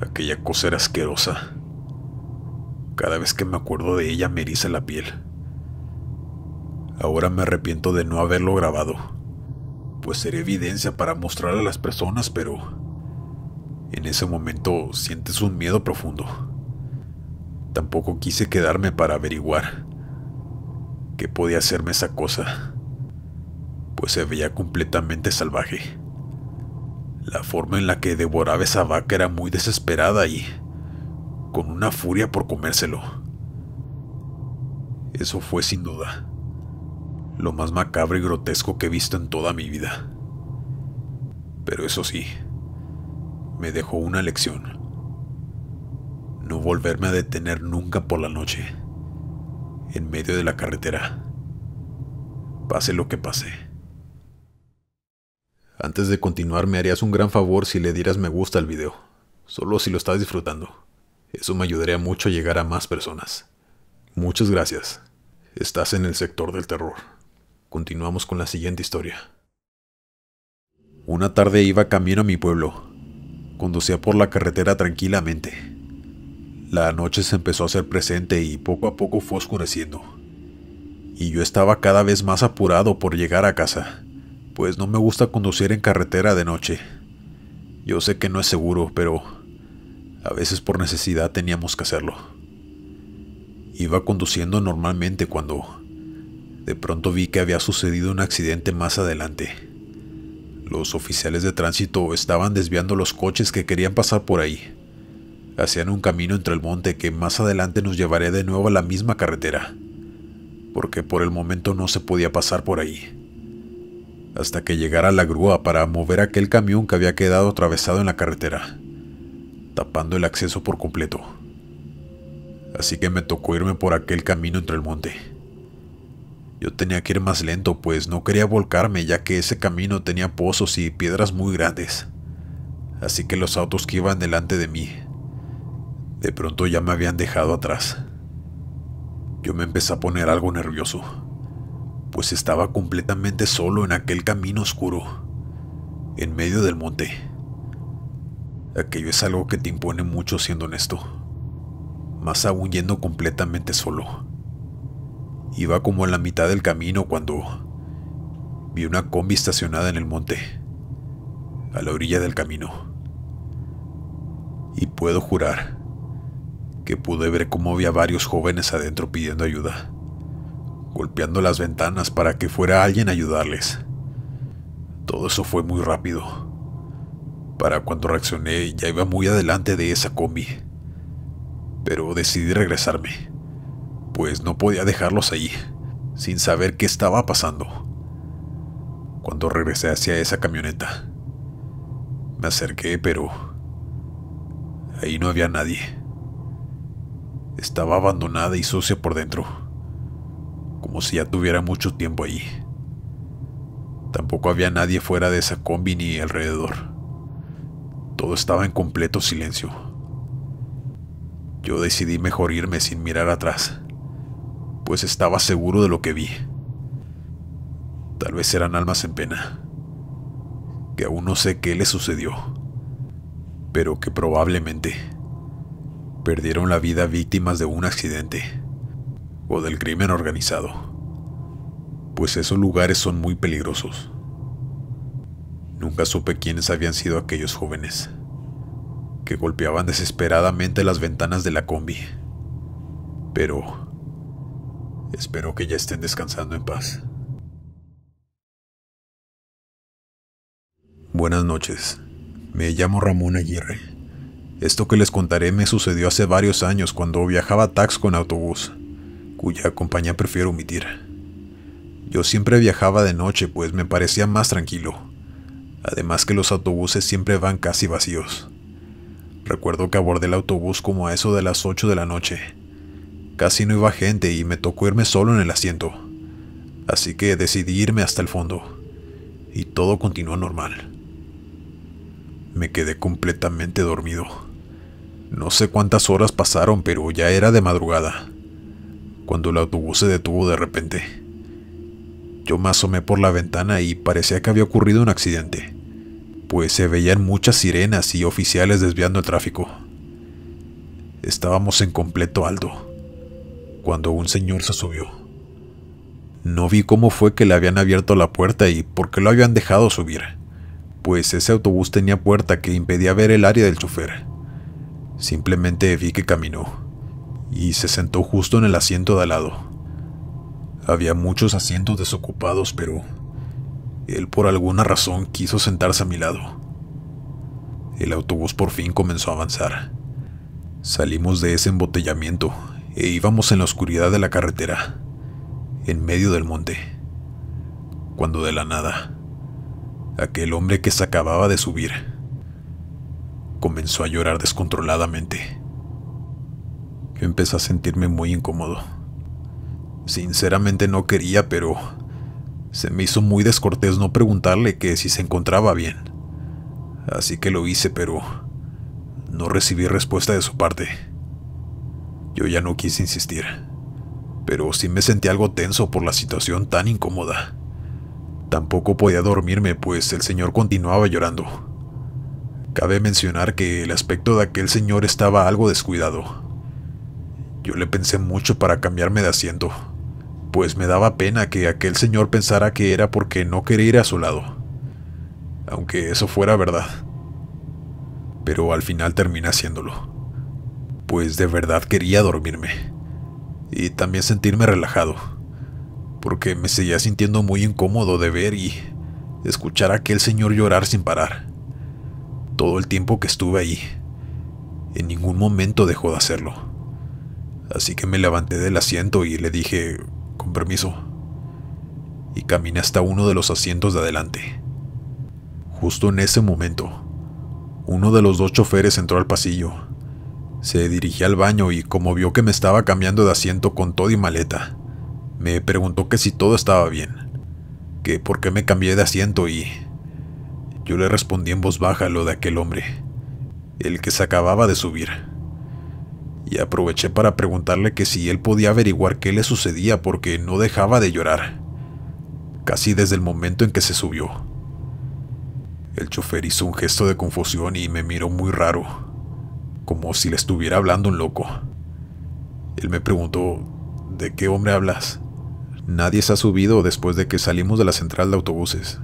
Aquella cosa era asquerosa. Cada vez que me acuerdo de ella me eriza la piel. Ahora me arrepiento de no haberlo grabado, pues sería evidencia para mostrar a las personas, pero en ese momento sientes un miedo profundo. Tampoco quise quedarme para averiguar qué podía hacerme esa cosa, pues se veía completamente salvaje. La forma en la que devoraba esa vaca era muy desesperada y con una furia por comérselo. Eso fue sin duda lo más macabro y grotesco que he visto en toda mi vida. Pero eso sí, me dejó una lección: no volverme a detener nunca por la noche, en medio de la carretera, pase lo que pase. Antes de continuar, me harías un gran favor si le dieras me gusta al video, solo si lo estás disfrutando. Eso me ayudaría mucho a llegar a más personas. Muchas gracias. Estás en el sector del terror. Continuamos con la siguiente historia. Una tarde iba camino a mi pueblo. Conducía por la carretera tranquilamente. La noche se empezó a hacer presente y poco a poco fue oscureciendo. Y yo estaba cada vez más apurado por llegar a casa, pues no me gusta conducir en carretera de noche. Yo sé que no es seguro, pero a veces por necesidad teníamos que hacerlo. Iba conduciendo normalmente cuando de pronto vi que había sucedido un accidente más adelante. Los oficiales de tránsito estaban desviando los coches que querían pasar por ahí. Hacían un camino entre el monte que más adelante nos llevaría de nuevo a la misma carretera, porque por el momento no se podía pasar por ahí, hasta que llegara la grúa para mover aquel camión que había quedado atravesado en la carretera, tapando el acceso por completo. Así que me tocó irme por aquel camino entre el monte. Yo tenía que ir más lento, pues no quería volcarme, ya que ese camino tenía pozos y piedras muy grandes, así que los autos que iban delante de mí de pronto ya me habían dejado atrás. Yo me empecé a poner algo nervioso, pues estaba completamente solo en aquel camino oscuro, en medio del monte. Aquello es algo que te impone mucho, siendo honesto, más aún yendo completamente solo. Iba como en la mitad del camino cuando vi una combi estacionada en el monte, a la orilla del camino. Y puedo jurar que pude ver cómo había varios jóvenes adentro pidiendo ayuda, golpeando las ventanas para que fuera alguien a ayudarles. Todo eso fue muy rápido. Para cuando reaccioné, ya iba muy adelante de esa combi, pero decidí regresarme, pues no podía dejarlos ahí, sin saber qué estaba pasando. Cuando regresé hacia esa camioneta, me acerqué, pero ahí no había nadie. Estaba abandonada y sucia por dentro, como si ya tuviera mucho tiempo ahí. Tampoco había nadie fuera de esa combi ni alrededor. Todo estaba en completo silencio. Yo decidí mejor irme sin mirar atrás, pues estaba seguro de lo que vi. Tal vez eran almas en pena, que aún no sé qué les sucedió, pero que probablemente perdieron la vida víctimas de un accidente o del crimen organizado, pues esos lugares son muy peligrosos. Nunca supe quiénes habían sido aquellos jóvenes que golpeaban desesperadamente las ventanas de la combi, pero espero que ya estén descansando en paz. Buenas noches, me llamo Ramón Aguirre. Esto que les contaré me sucedió hace varios años cuando viajaba a Taxco en autobús, cuya compañía prefiero omitir. Yo siempre viajaba de noche, pues me parecía más tranquilo, además que los autobuses siempre van casi vacíos. Recuerdo que abordé el autobús como a eso de las ocho de la noche. Casi no iba gente y me tocó irme solo en el asiento, así que decidí irme hasta el fondo, y todo continuó normal. Me quedé completamente dormido, No sé cuántas horas pasaron, pero ya era de madrugada, cuando el autobús se detuvo de repente. Yo me asomé por la ventana y parecía que había ocurrido un accidente, pues se veían muchas sirenas y oficiales desviando el tráfico. Estábamos en completo alto, cuando un señor se subió. No vi cómo fue que le habían abierto la puerta y por qué lo habían dejado subir, pues ese autobús tenía puerta que impedía ver el área del chofer. Simplemente vi que caminó y se sentó justo en el asiento de al lado. Había muchos asientos desocupados, pero él por alguna razón quiso sentarse a mi lado. El autobús por fin comenzó a avanzar. Salimos de ese embotellamiento e íbamos en la oscuridad de la carretera, en medio del monte, cuando de la nada, aquel hombre que se acababa de subir comenzó a llorar descontroladamente. Yo empecé a sentirme muy incómodo. Sinceramente no quería, pero se me hizo muy descortés no preguntarle que si se encontraba bien. Así que lo hice, pero no recibí respuesta de su parte. Yo ya no quise insistir, pero sí me sentí algo tenso por la situación tan incómoda. Tampoco podía dormirme, pues el señor continuaba llorando. Cabe mencionar que el aspecto de aquel señor estaba algo descuidado. Yo le pensé mucho para cambiarme de asiento, pues me daba pena que aquel señor pensara que era porque no quería ir a su lado, aunque eso fuera verdad. Pero al final terminé haciéndolo, pues de verdad quería dormirme y también sentirme relajado, porque me seguía sintiendo muy incómodo de ver y escuchar a aquel señor llorar sin parar. Todo el tiempo que estuve ahí, en ningún momento dejó de hacerlo. Así que me levanté del asiento y le dije, con permiso, y caminé hasta uno de los asientos de adelante. Justo en ese momento, uno de los dos choferes entró al pasillo, se dirigía al baño y como vio que me estaba cambiando de asiento con todo y maleta, me preguntó que si todo estaba bien, que por qué me cambié de asiento y yo le respondí en voz baja lo de aquel hombre, el que se acababa de subir. Y aproveché para preguntarle que si él podía averiguar qué le sucedía porque no dejaba de llorar, casi desde el momento en que se subió. El chofer hizo un gesto de confusión y me miró muy raro, como si le estuviera hablando un loco. Él me preguntó, ¿de qué hombre hablas? Nadie se ha subido después de que salimos de la central de autobuses.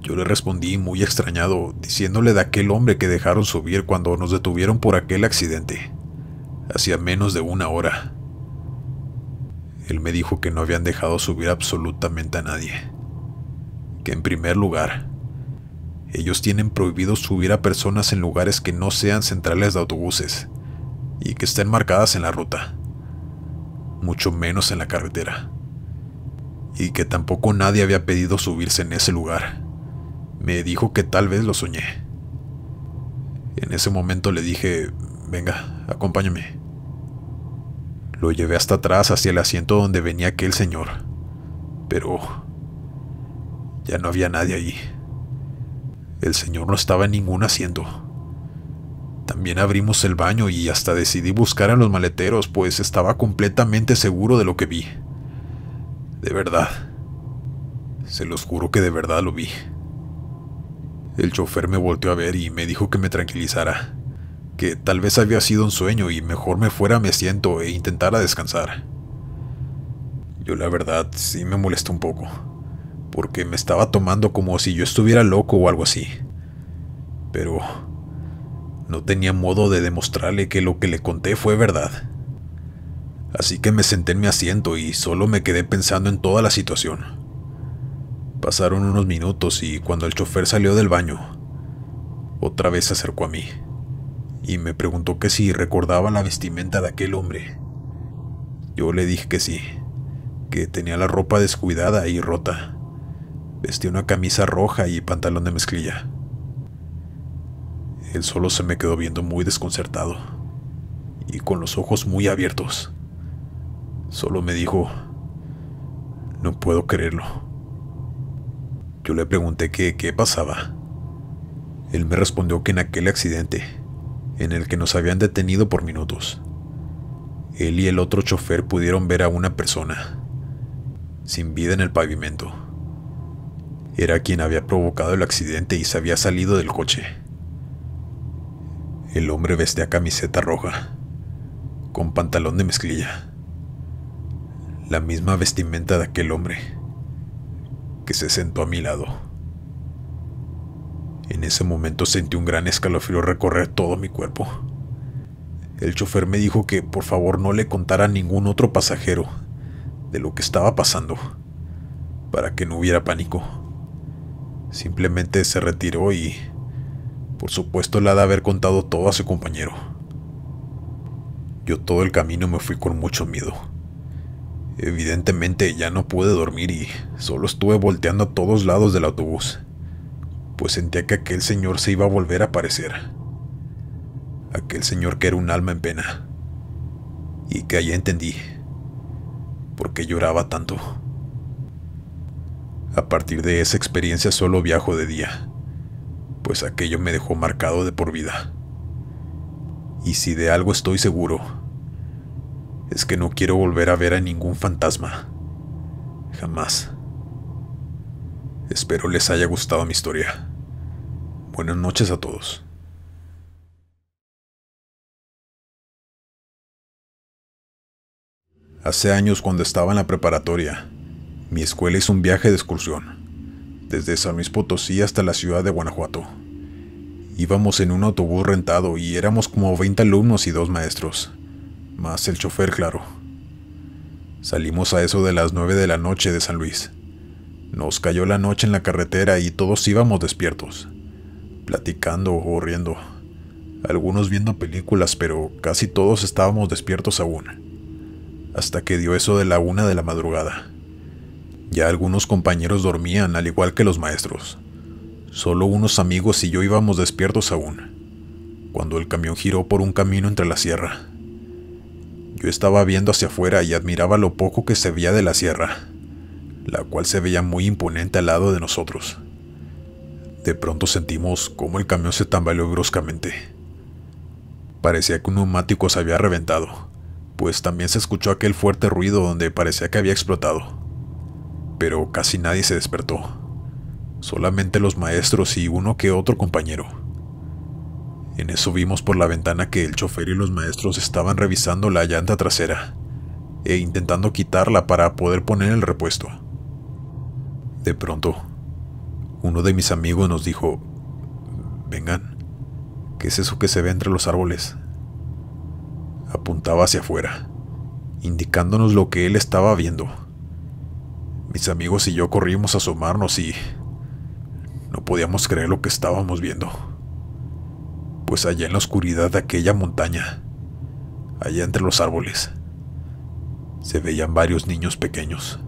Yo le respondí muy extrañado, diciéndole de aquel hombre que dejaron subir cuando nos detuvieron por aquel accidente, hacía menos de una hora. Él me dijo que no habían dejado subir absolutamente a nadie, que en primer lugar, ellos tienen prohibido subir a personas en lugares que no sean centrales de autobuses y que estén marcadas en la ruta, mucho menos en la carretera, y que tampoco nadie había pedido subirse en ese lugar. Me dijo que tal vez lo soñé. En ese momento le dije, venga, acompáñame. Lo llevé hasta atrás, hacia el asiento donde venía aquel señor, pero ya no había nadie allí. El señor no estaba en ningún asiento. También abrimos el baño y hasta decidí buscar en los maleteros, pues estaba completamente seguro de lo que vi. De verdad. Se los juro que de verdad lo vi. El chofer me volteó a ver y me dijo que me tranquilizara, que tal vez había sido un sueño y mejor me fuera a mi asiento e intentara descansar. Yo la verdad sí me molesté un poco, porque me estaba tomando como si yo estuviera loco o algo así, pero no tenía modo de demostrarle que lo que le conté fue verdad. Así que me senté en mi asiento y solo me quedé pensando en toda la situación. Pasaron unos minutos y cuando el chofer salió del baño, otra vez se acercó a mí y me preguntó que si recordaba la vestimenta de aquel hombre. Yo le dije que sí, que tenía la ropa descuidada y rota. Vestía una camisa roja y pantalón de mezclilla. Él solo se me quedó viendo muy desconcertado y con los ojos muy abiertos. Solo me dijo, no puedo creerlo. Yo le pregunté que qué pasaba. Él me respondió que en aquel accidente, en el que nos habían detenido por minutos. Él y el otro chofer pudieron ver a una persona, sin vida en el pavimento. Era quien había provocado el accidente y se había salido del coche. El hombre vestía camiseta roja, con pantalón de mezclilla. La misma vestimenta de aquel hombre, que se sentó a mi lado. En ese momento sentí un gran escalofrío recorrer todo mi cuerpo. El chofer me dijo que por favor no le contara a ningún otro pasajero de lo que estaba pasando, para que no hubiera pánico. Simplemente se retiró y, por supuesto, le ha de haber contado todo a su compañero. Yo todo el camino me fui con mucho miedo. Evidentemente ya no pude dormir y solo estuve volteando a todos lados del autobús, pues sentía que aquel señor se iba a volver a aparecer. Aquel señor que era un alma en pena, y que allí entendí por qué lloraba tanto. A partir de esa experiencia solo viajo de día, pues aquello me dejó marcado de por vida. Y si de algo estoy seguro, es que no quiero volver a ver a ningún fantasma. Jamás. Espero les haya gustado mi historia. Buenas noches a todos. Hace años, cuando estaba en la preparatoria, mi escuela hizo un viaje de excursión, desde San Luis Potosí hasta la ciudad de Guanajuato. Íbamos en un autobús rentado y éramos como veinte alumnos y dos maestros, más el chofer, claro. Salimos a eso de las nueve de la noche de San Luis. Nos cayó la noche en la carretera y todos íbamos despiertos, platicando o riendo, algunos viendo películas, pero casi todos estábamos despiertos aún, hasta que dio eso de la una de la madrugada. Ya algunos compañeros dormían, al igual que los maestros. Solo unos amigos y yo íbamos despiertos aún, cuando el camión giró por un camino entre la sierra. Yo estaba viendo hacia afuera y admiraba lo poco que se veía de la sierra, la cual se veía muy imponente al lado de nosotros. De pronto sentimos cómo el camión se tambaleó bruscamente. Parecía que un neumático se había reventado, pues también se escuchó aquel fuerte ruido donde parecía que había explotado. Pero casi nadie se despertó, solamente los maestros y uno que otro compañero. En eso vimos por la ventana que el chofer y los maestros estaban revisando la llanta trasera e intentando quitarla para poder poner el repuesto. De pronto, uno de mis amigos nos dijo: «Vengan, ¿qué es eso que se ve entre los árboles?». Apuntaba hacia afuera, indicándonos lo que él estaba viendo. Mis amigos y yo corrimos a asomarnos y no podíamos creer lo que estábamos viendo. Pues allá en la oscuridad de aquella montaña, allá entre los árboles, se veían varios niños pequeños,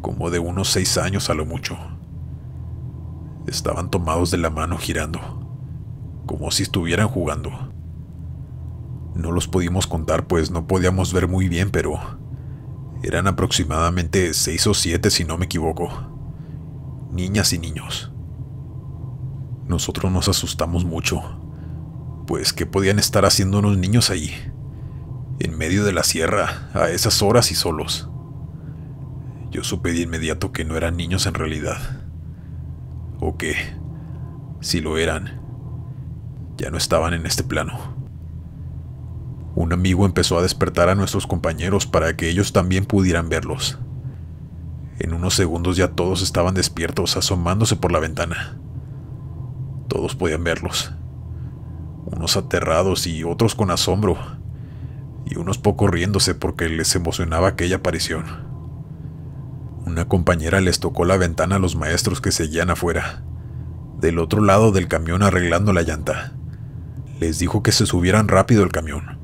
como de unos seis años a lo mucho. Estaban tomados de la mano girando, como si estuvieran jugando. No los pudimos contar, pues no podíamos ver muy bien, pero eran aproximadamente seis o siete, si no me equivoco, niñas y niños. Nosotros nos asustamos mucho, pues ¿qué podían estar haciendo unos niños ahí, en medio de la sierra, a esas horas y solos? Yo supe de inmediato que no eran niños en realidad, o que, si lo eran, ya no estaban en este plano. Un amigo empezó a despertar a nuestros compañeros para que ellos también pudieran verlos. En unos segundos ya todos estaban despiertos, asomándose por la ventana. Todos podían verlos, unos aterrados y otros con asombro, y unos pocos riéndose porque les emocionaba aquella aparición. Una compañera les tocó la ventana a los maestros que seguían afuera, del otro lado del camión arreglando la llanta. Les dijo que se subieran rápido al camión.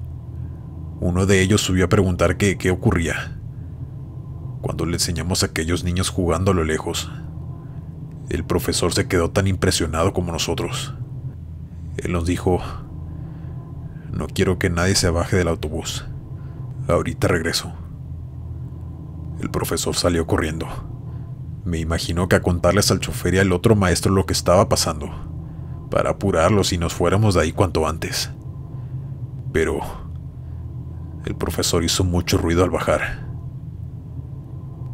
Uno de ellos subió a preguntar qué, qué ocurría, cuando le enseñamos a aquellos niños jugando a lo lejos. El profesor se quedó tan impresionado como nosotros. Él nos dijo: «No quiero que nadie se baje del autobús. Ahorita regreso». El profesor salió corriendo. Me imagino que a contarles al chofer y al otro maestro lo que estaba pasando, para apurarlos y nos fuéramos de ahí cuanto antes. pero el profesor hizo mucho ruido al bajar.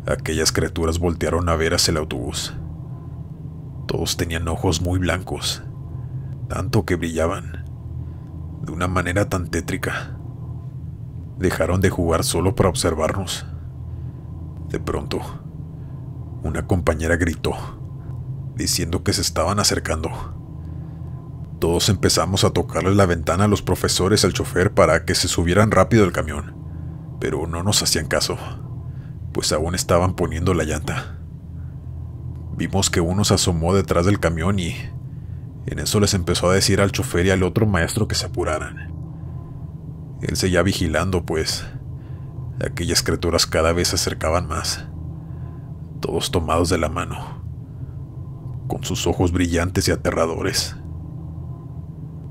Aquellas criaturas voltearon a ver hacia el autobús. Todos tenían ojos muy blancos, tanto que brillaban, de una manera tan tétrica. Dejaron de jugar solo para observarnos. De pronto, una compañera gritó, diciendo que se estaban acercando. Todos empezamos a tocarle la ventana a los profesores y al chofer para que se subieran rápido al camión, pero no nos hacían caso, pues aún estaban poniendo la llanta. Vimos que uno se asomó detrás del camión y en eso les empezó a decir al chofer y al otro maestro que se apuraran. Él seguía vigilando, pues aquellas criaturas cada vez se acercaban más, todos tomados de la mano, con sus ojos brillantes y aterradores.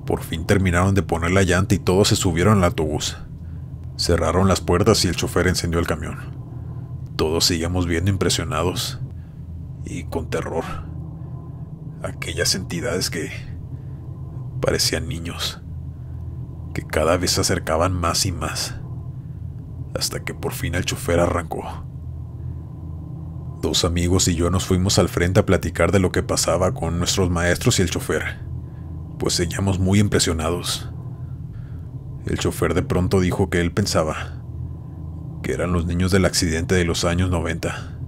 Por fin terminaron de poner la llanta y todos se subieron al autobús. Cerraron las puertas y el chofer encendió el camión. Todos seguíamos viendo impresionados y con terror aquellas entidades que parecían niños, que cada vez se acercaban más y más, hasta que por fin el chofer arrancó. Dos amigos y yo nos fuimos al frente a platicar de lo que pasaba con nuestros maestros y el chofer, pues seguíamos muy impresionados. El chofer de pronto dijo que él pensaba que eran los niños del accidente de los años noventa.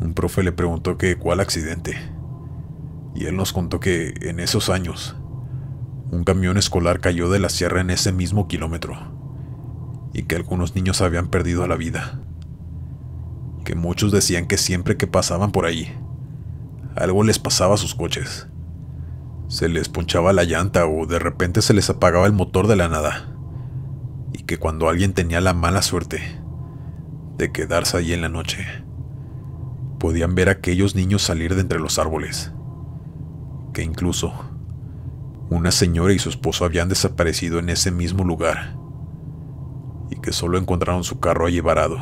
Un profe le preguntó que cuál accidente, y él nos contó que en esos años un camión escolar cayó de la sierra en ese mismo kilómetro, y que algunos niños habían perdido la vida, que muchos decían que siempre que pasaban por ahí, algo les pasaba a sus coches, se les ponchaba la llanta o de repente se les apagaba el motor de la nada, y que cuando alguien tenía la mala suerte de quedarse ahí en la noche, podían ver a aquellos niños salir de entre los árboles, que incluso una señora y su esposo habían desaparecido en ese mismo lugar y que solo encontraron su carro allí varado,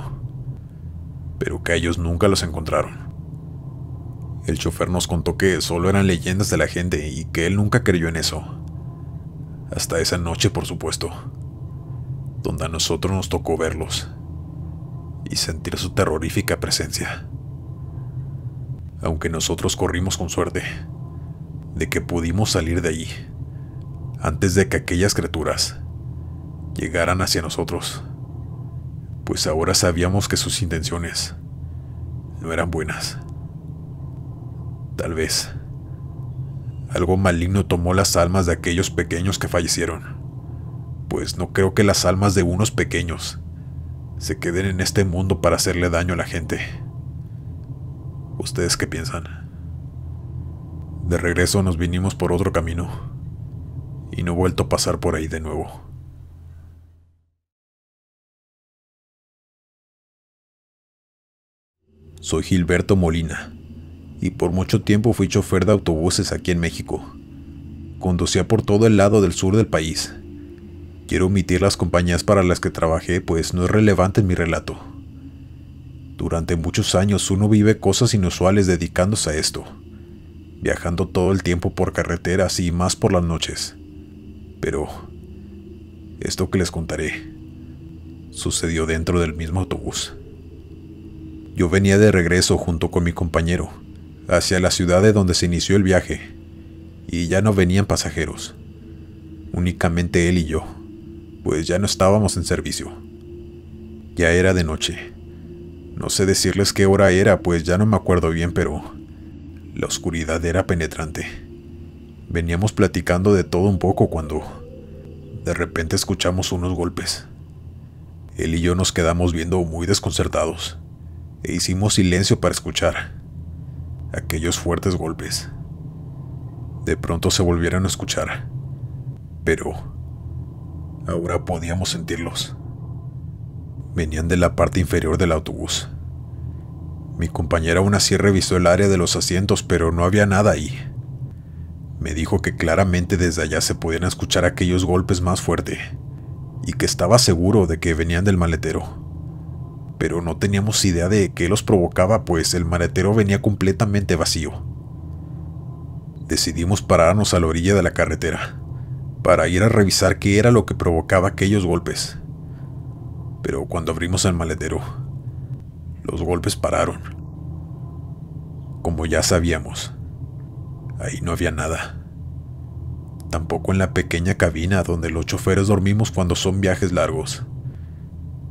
pero que ellos nunca los encontraron. El chofer nos contó que solo eran leyendas de la gente y que él nunca creyó en eso, hasta esa noche, por supuesto, donde a nosotros nos tocó verlos y sentir su terrorífica presencia. Aunque nosotros corrimos con suerte de que pudimos salir de allí antes de que aquellas criaturas llegaran hacia nosotros, pues ahora sabíamos que sus intenciones no eran buenas. Tal vez algo maligno tomó las almas de aquellos pequeños que fallecieron, pues no creo que las almas de unos pequeños se queden en este mundo para hacerle daño a la gente. ¿Ustedes qué piensan? De regreso nos vinimos por otro camino y no he vuelto a pasar por ahí de nuevo. Soy Gilberto Molina y por mucho tiempo fui chofer de autobuses aquí en México. Conducía por todo el lado del sur del país. Quiero omitir las compañías para las que trabajé, pues no es relevante en mi relato. Durante muchos años uno vive cosas inusuales dedicándose a esto, viajando todo el tiempo por carreteras y más por las noches. Pero esto que les contaré sucedió dentro del mismo autobús. Yo venía de regreso junto con mi compañero hacia la ciudad de donde se inició el viaje, y ya no venían pasajeros, únicamente él y yo, pues ya no estábamos en servicio. Ya era de noche. No sé decirles qué hora era, pues ya no me acuerdo bien, pero la oscuridad era penetrante. Veníamos platicando de todo un poco cuando de repente escuchamos unos golpes. Él y yo nos quedamos viendo muy desconcertados e hicimos silencio para escuchar aquellos fuertes golpes. De pronto se volvieron a escuchar, pero ahora podíamos sentirlos. Venían de la parte inferior del autobús. Mi compañera aún así revisó el área de los asientos, pero no había nada ahí. Me dijo que claramente desde allá se podían escuchar aquellos golpes más fuerte, y que estaba seguro de que venían del maletero. Pero no teníamos idea de qué los provocaba, pues el maletero venía completamente vacío. Decidimos pararnos a la orilla de la carretera, para ir a revisar qué era lo que provocaba aquellos golpes. Pero cuando abrimos el maletero, los golpes pararon. Como ya sabíamos, ahí no había nada. Tampoco en la pequeña cabina donde los choferes dormimos cuando son viajes largos.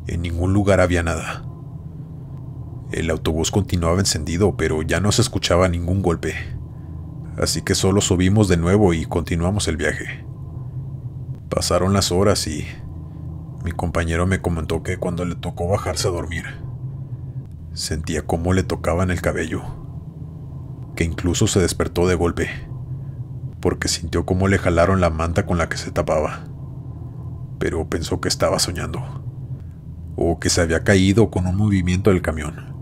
En ningún lugar había nada. El autobús continuaba encendido, pero ya no se escuchaba ningún golpe. Así que solo subimos de nuevo y continuamos el viaje. Pasaron las horas y mi compañero me comentó que cuando le tocó bajarse a dormir, sentía cómo le tocaban el cabello, que incluso se despertó de golpe, porque sintió cómo le jalaron la manta con la que se tapaba, pero pensó que estaba soñando, o que se había caído con un movimiento del camión,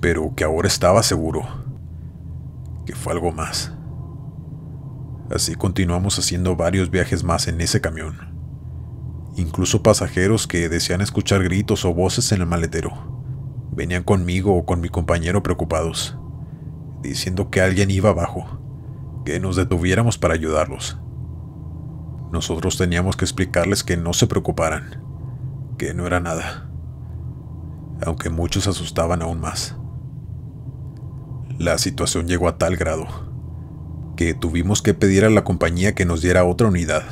pero que ahora estaba seguro, que fue algo más. Así continuamos haciendo varios viajes más en ese camión, incluso pasajeros que desean escuchar gritos o voces en el maletero, venían conmigo o con mi compañero preocupados, diciendo que alguien iba abajo, que nos detuviéramos para ayudarlos. Nosotros teníamos que explicarles que no se preocuparan, que no era nada, aunque muchos se asustaban aún más. La situación llegó a tal grado que tuvimos que pedir a la compañía que nos diera otra unidad,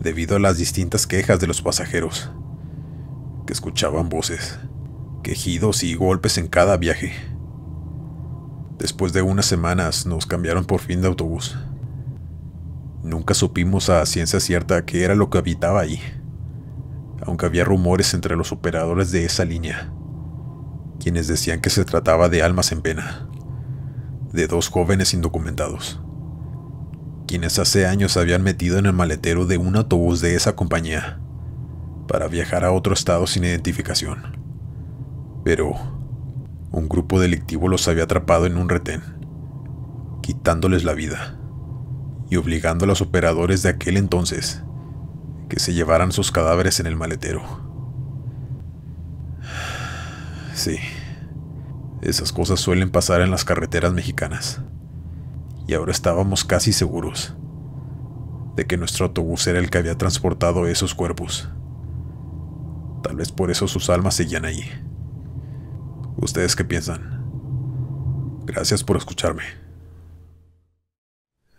debido a las distintas quejas de los pasajeros, que escuchaban voces, quejidos y golpes en cada viaje. Después de unas semanas nos cambiaron por fin de autobús. Nunca supimos a ciencia cierta qué era lo que habitaba ahí, aunque había rumores entre los operadores de esa línea, quienes decían que se trataba de almas en pena, de dos jóvenes indocumentados, quienes hace años se habían metido en el maletero de un autobús de esa compañía para viajar a otro estado sin identificación. Pero un grupo delictivo los había atrapado en un retén, quitándoles la vida y obligando a los operadores de aquel entonces que se llevaran sus cadáveres en el maletero. Sí, esas cosas suelen pasar en las carreteras mexicanas, y ahora estábamos casi seguros de que nuestro autobús era el que había transportado esos cuerpos. Tal vez por eso sus almas seguían ahí. ¿Ustedes qué piensan? Gracias por escucharme.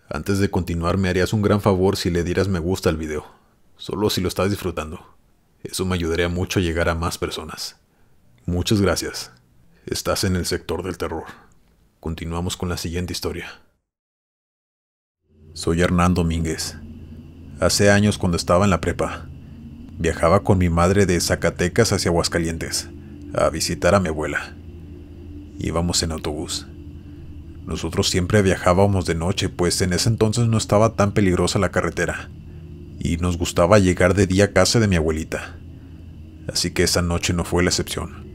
Antes de continuar, me harías un gran favor si le dieras me gusta al video, solo si lo estás disfrutando. Eso me ayudaría mucho a llegar a más personas. Muchas gracias. Estás en el sector del terror. Continuamos con la siguiente historia. Soy Hernán Domínguez. Hace años, cuando estaba en la prepa, viajaba con mi madre de Zacatecas hacia Aguascalientes a visitar a mi abuela. Íbamos en autobús. Nosotros siempre viajábamos de noche, pues en ese entonces no estaba tan peligrosa la carretera, y nos gustaba llegar de día a casa de mi abuelita. Así que esa noche no fue la excepción.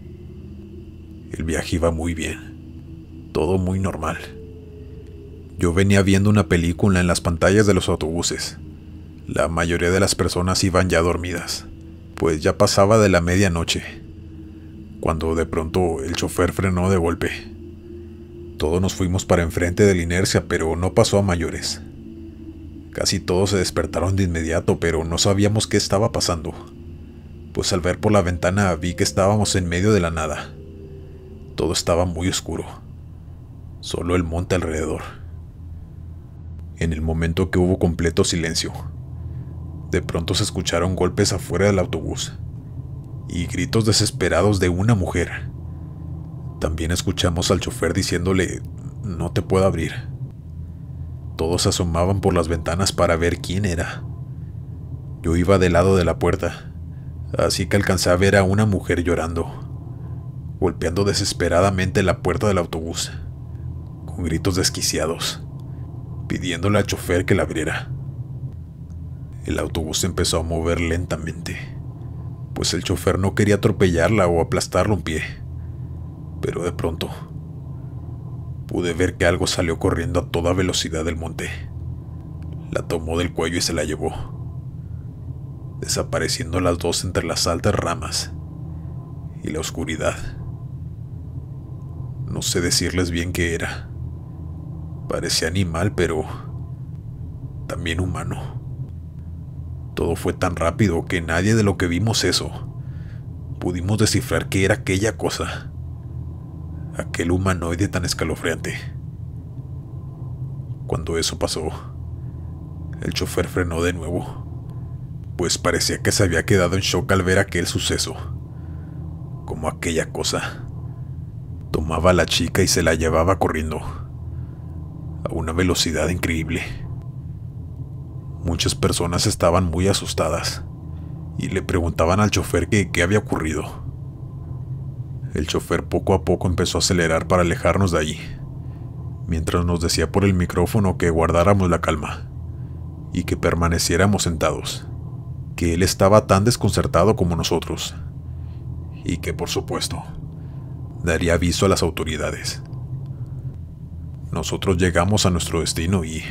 El viaje iba muy bien, todo muy normal. Yo venía viendo una película en las pantallas de los autobuses. La mayoría de las personas iban ya dormidas, pues ya pasaba de la medianoche, cuando de pronto el chofer frenó de golpe. Todos nos fuimos para enfrente de la inercia, pero no pasó a mayores. Casi todos se despertaron de inmediato, pero no sabíamos qué estaba pasando, pues al ver por la ventana vi que estábamos en medio de la nada. Todo estaba muy oscuro, solo el monte alrededor. En el momento que hubo completo silencio, de pronto se escucharon golpes afuera del autobús y gritos desesperados de una mujer. También escuchamos al chofer diciéndole: "No te puedo abrir". Todos se asomaban por las ventanas para ver quién era. Yo iba del lado de la puerta, así que alcancé a ver a una mujer llorando, golpeando desesperadamente la puerta del autobús, con gritos desquiciados, pidiéndole al chofer que la abriera. El autobús se empezó a mover lentamente, pues el chofer no quería atropellarla o aplastarle un pie. Pero de pronto, pude ver que algo salió corriendo a toda velocidad del monte. La tomó del cuello y se la llevó, desapareciendo las dos entre las altas ramas y la oscuridad. No sé decirles bien qué era. Parecía animal, pero también humano. Todo fue tan rápido que nadie de lo que vimos eso pudimos descifrar qué era aquella cosa, aquel humanoide tan escalofriante. Cuando eso pasó, el chofer frenó de nuevo, pues parecía que se había quedado en shock al ver aquel suceso, como aquella cosa tomaba a la chica y se la llevaba corriendo a una velocidad increíble. Muchas personas estaban muy asustadas y le preguntaban al chofer que qué había ocurrido. El chofer poco a poco empezó a acelerar para alejarnos de allí, mientras nos decía por el micrófono que guardáramos la calma y que permaneciéramos sentados, que él estaba tan desconcertado como nosotros y que, por supuesto, daría aviso a las autoridades. Nosotros llegamos a nuestro destino y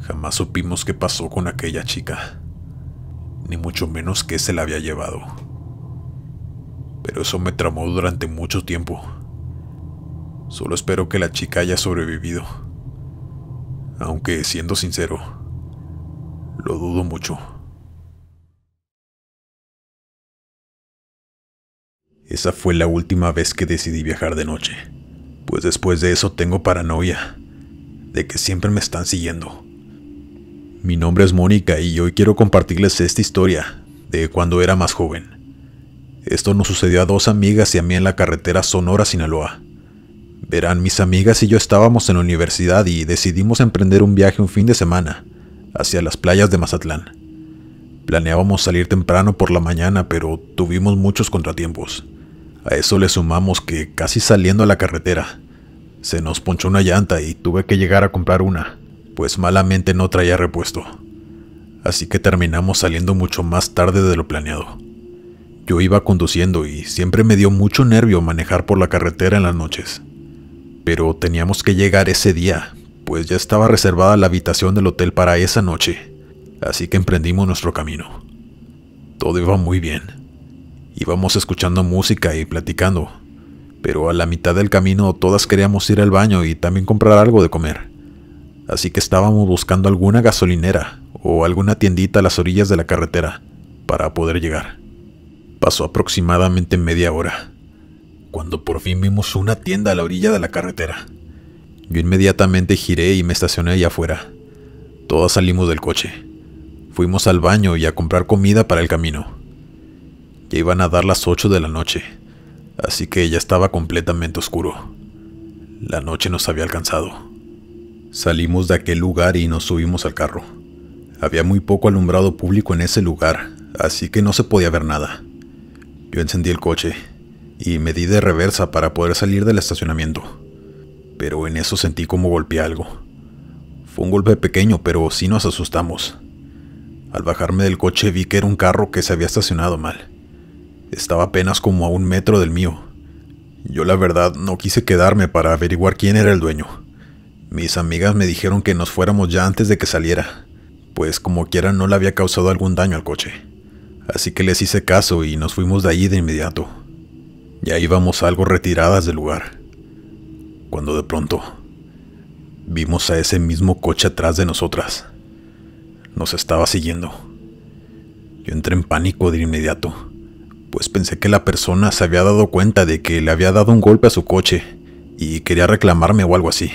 jamás supimos qué pasó con aquella chica, ni mucho menos qué se la había llevado. Pero eso me tramó durante mucho tiempo. Solo espero que la chica haya sobrevivido, aunque, siendo sincero, lo dudo mucho. Esa fue la última vez que decidí viajar de noche, pues después de eso tengo paranoia de que siempre me están siguiendo. Mi nombre es Mónica y hoy quiero compartirles esta historia de cuando era más joven. Esto nos sucedió a dos amigas y a mí en la carretera Sonora-Sinaloa. Verán, mis amigas y yo estábamos en la universidad y decidimos emprender un viaje un fin de semana hacia las playas de Mazatlán. Planeábamos salir temprano por la mañana, pero tuvimos muchos contratiempos. A eso le sumamos que casi saliendo a la carretera se nos ponchó una llanta y tuve que llegar a comprar una, pues malamente no traía repuesto. Así que terminamos saliendo mucho más tarde de lo planeado. Yo iba conduciendo y siempre me dio mucho nervio manejar por la carretera en las noches, pero teníamos que llegar ese día, pues ya estaba reservada la habitación del hotel para esa noche, así que emprendimos nuestro camino. Todo iba muy bien. Íbamos escuchando música y platicando, pero a la mitad del camino todas queríamos ir al baño y también comprar algo de comer, así que estábamos buscando alguna gasolinera o alguna tiendita a las orillas de la carretera para poder llegar. Pasó aproximadamente media hora, cuando por fin vimos una tienda a la orilla de la carretera. Yo inmediatamente giré y me estacioné allá afuera. Todas salimos del coche. Fuimos al baño y a comprar comida para el camino. Ya iban a dar las ocho de la noche, así que ya estaba completamente oscuro. La noche nos había alcanzado. Salimos de aquel lugar y nos subimos al carro. Había muy poco alumbrado público en ese lugar, así que no se podía ver nada. Yo encendí el coche y me di de reversa para poder salir del estacionamiento, pero en eso sentí como golpeé algo. Fue un golpe pequeño, pero sí nos asustamos. Al bajarme del coche vi que era un carro que se había estacionado mal. Estaba apenas como a un metro del mío. Yo la verdad no quise quedarme para averiguar quién era el dueño. Mis amigas me dijeron que nos fuéramos ya antes de que saliera, pues como quiera no le había causado algún daño al coche. Así que les hice caso y nos fuimos de allí de inmediato. Ya íbamos algo retiradas del lugar, cuando de pronto vimos a ese mismo coche atrás de nosotras. Nos estaba siguiendo. Yo entré en pánico de inmediato, pues pensé que la persona se había dado cuenta de que le había dado un golpe a su coche y quería reclamarme o algo así.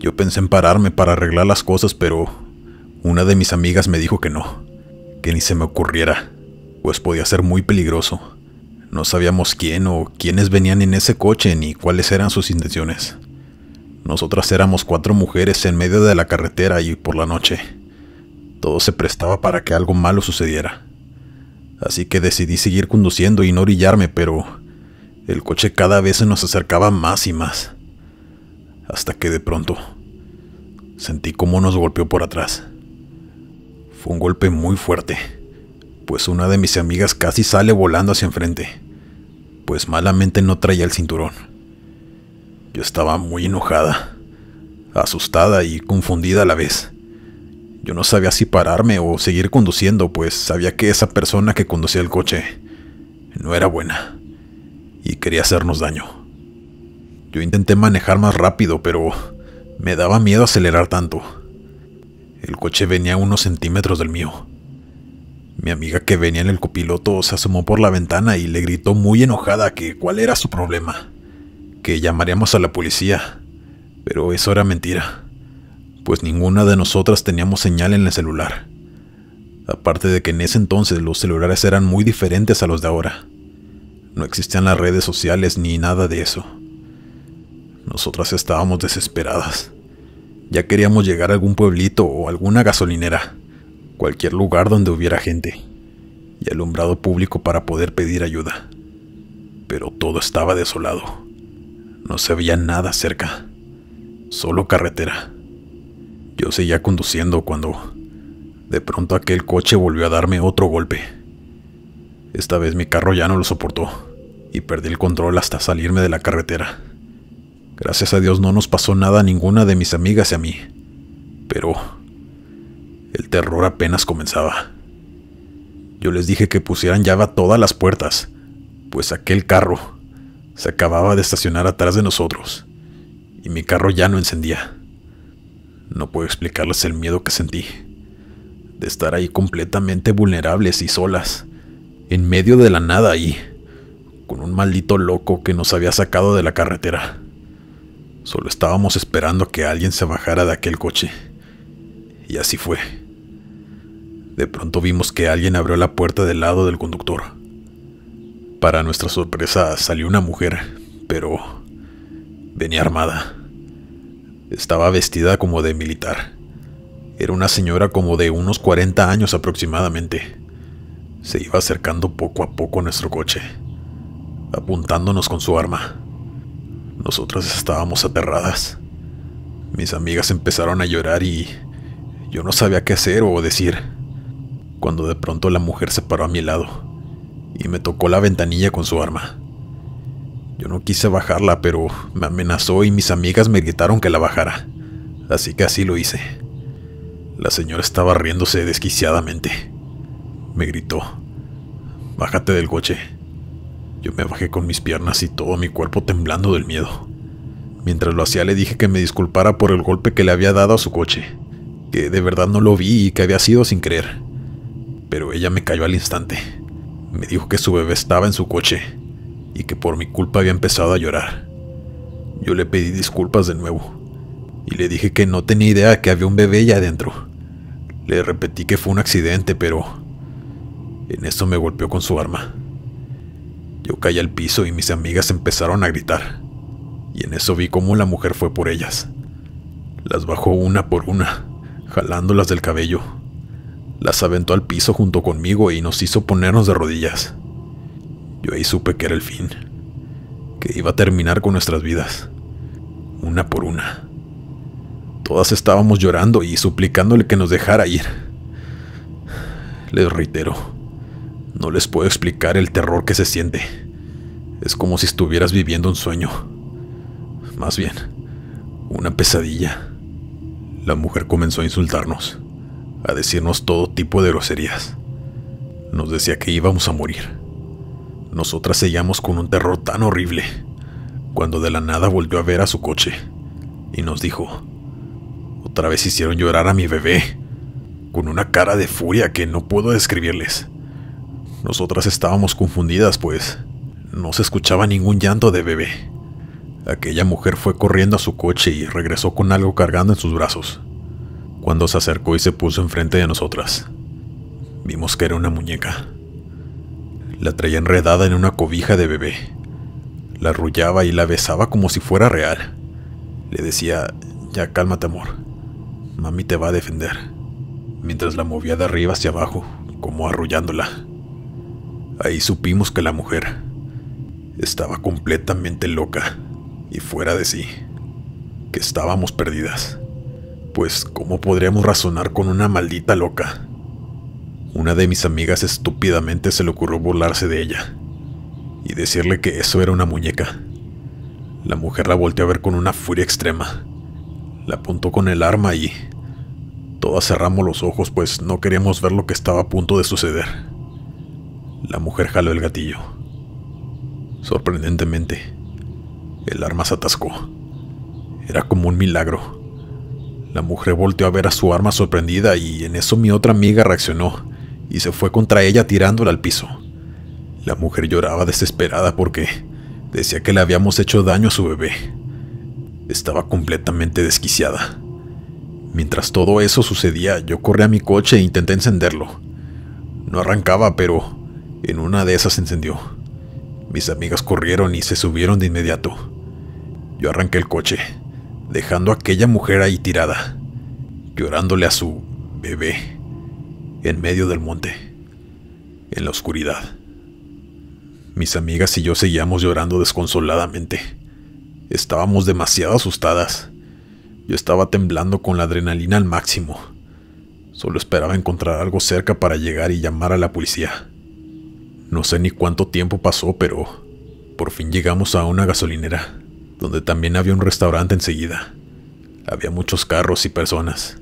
Yo pensé en pararme para arreglar las cosas, pero una de mis amigas me dijo que no, que ni se me ocurriera, pues podía ser muy peligroso. No sabíamos quién o quiénes venían en ese coche ni cuáles eran sus intenciones. Nosotras éramos cuatro mujeres en medio de la carretera y por la noche todo se prestaba para que algo malo sucediera. Así que decidí seguir conduciendo y no orillarme, pero el coche cada vez se nos acercaba más y más, hasta que de pronto sentí cómo nos golpeó por atrás. Fue un golpe muy fuerte, pues una de mis amigas casi sale volando hacia enfrente, pues malamente no traía el cinturón. Yo estaba muy enojada, asustada y confundida a la vez. Yo no sabía si pararme o seguir conduciendo, pues sabía que esa persona que conducía el coche no era buena y quería hacernos daño. Yo intenté manejar más rápido, pero me daba miedo acelerar tanto. El coche venía a unos centímetros del mío. Mi amiga que venía en el copiloto se asomó por la ventana y le gritó muy enojada que cuál era su problema, que llamaríamos a la policía, pero eso era mentira, pues ninguna de nosotras teníamos señal en el celular, aparte de que en ese entonces los celulares eran muy diferentes a los de ahora, no existían las redes sociales ni nada de eso. Nosotras estábamos desesperadas, ya queríamos llegar a algún pueblito o alguna gasolinera, cualquier lugar donde hubiera gente y alumbrado público para poder pedir ayuda. Pero todo estaba desolado. No se veía nada cerca, solo carretera. Yo seguía conduciendo cuando de pronto aquel coche volvió a darme otro golpe. Esta vez mi carro ya no lo soportó y perdí el control hasta salirme de la carretera. Gracias a Dios no nos pasó nada a ninguna de mis amigas y a mí, pero el terror apenas comenzaba. Yo les dije que pusieran llave a todas las puertas, pues aquel carro se acababa de estacionar atrás de nosotros, y mi carro ya no encendía. No puedo explicarles el miedo que sentí, de estar ahí completamente vulnerables y solas, en medio de la nada ahí, con un maldito loco que nos había sacado de la carretera. Solo estábamos esperando que alguien se bajara de aquel coche. Y así fue. De pronto vimos que alguien abrió la puerta del lado del conductor. Para nuestra sorpresa salió una mujer, pero venía armada. Estaba vestida como de militar. Era una señora como de unos cuarenta años aproximadamente. Se iba acercando poco a poco a nuestro coche, apuntándonos con su arma. Nosotras estábamos aterradas. Mis amigas empezaron a llorar y yo no sabía qué hacer o decir, cuando de pronto la mujer se paró a mi lado y me tocó la ventanilla con su arma. Yo no quise bajarla, pero me amenazó y mis amigas me gritaron que la bajara, así que así lo hice. La señora estaba riéndose desquiciadamente. Me gritó: "Bájate del coche". Yo me bajé con mis piernas y todo mi cuerpo temblando del miedo. Mientras lo hacía le dije que me disculpara por el golpe que le había dado a su coche, que de verdad no lo vi y que había sido sin creer. Pero ella me cayó al instante. Me dijo que su bebé estaba en su coche y que por mi culpa había empezado a llorar. Yo le pedí disculpas de nuevo y le dije que no tenía idea que había un bebé allá adentro. Le repetí que fue un accidente, pero en eso me golpeó con su arma. Yo caí al piso y mis amigas empezaron a gritar, y en eso vi cómo la mujer fue por ellas. Las bajó una por una, jalándolas del cabello. Las aventó al piso junto conmigo y nos hizo ponernos de rodillas. Yo ahí supe que era el fin, que iba a terminar con nuestras vidas, una por una. Todas estábamos llorando y suplicándole que nos dejara ir. Les reitero, no les puedo explicar el terror que se siente. Es como si estuvieras viviendo un sueño, más bien, una pesadilla. La mujer comenzó a insultarnos, a decirnos todo tipo de groserías. Nos decía que íbamos a morir. Nosotras seguíamos con un terror tan horrible, cuando de la nada volvió a ver a su coche, y nos dijo: "Otra vez hicieron llorar a mi bebé", con una cara de furia que no puedo describirles. Nosotras estábamos confundidas, pues no se escuchaba ningún llanto de bebé. Aquella mujer fue corriendo a su coche y regresó con algo cargando en sus brazos. Cuando se acercó y se puso enfrente de nosotras, vimos que era una muñeca. La traía enredada en una cobija de bebé. La arrullaba y la besaba como si fuera real. Le decía: "Ya cálmate, amor. Mami te va a defender", mientras la movía de arriba hacia abajo, como arrullándola. Ahí supimos que la mujer estaba completamente loca y fuera de sí, que estábamos perdidas, pues ¿cómo podríamos razonar con una maldita loca? Una de mis amigas estúpidamente se le ocurrió burlarse de ella y decirle que eso era una muñeca. La mujer la volteó a ver con una furia extrema, la apuntó con el arma y todas cerramos los ojos, pues no queríamos ver lo que estaba a punto de suceder. La mujer jaló el gatillo. Sorprendentemente, el arma se atascó. Era como un milagro. La mujer volteó a ver a su arma sorprendida y en eso mi otra amiga reaccionó y se fue contra ella tirándola al piso. La mujer lloraba desesperada porque decía que le habíamos hecho daño a su bebé. Estaba completamente desquiciada. Mientras todo eso sucedía, yo corrí a mi coche e intenté encenderlo. No arrancaba, pero en una de esas se encendió. Mis amigas corrieron y se subieron de inmediato. Yo arranqué el coche, dejando a aquella mujer ahí tirada, llorándole a su bebé, en medio del monte, en la oscuridad. Mis amigas y yo seguíamos llorando desconsoladamente. Estábamos demasiado asustadas. Yo estaba temblando con la adrenalina al máximo. Solo esperaba encontrar algo cerca para llegar y llamar a la policía. No sé ni cuánto tiempo pasó, pero por fin llegamos a una gasolinera, donde también había un restaurante enseguida. Había muchos carros y personas.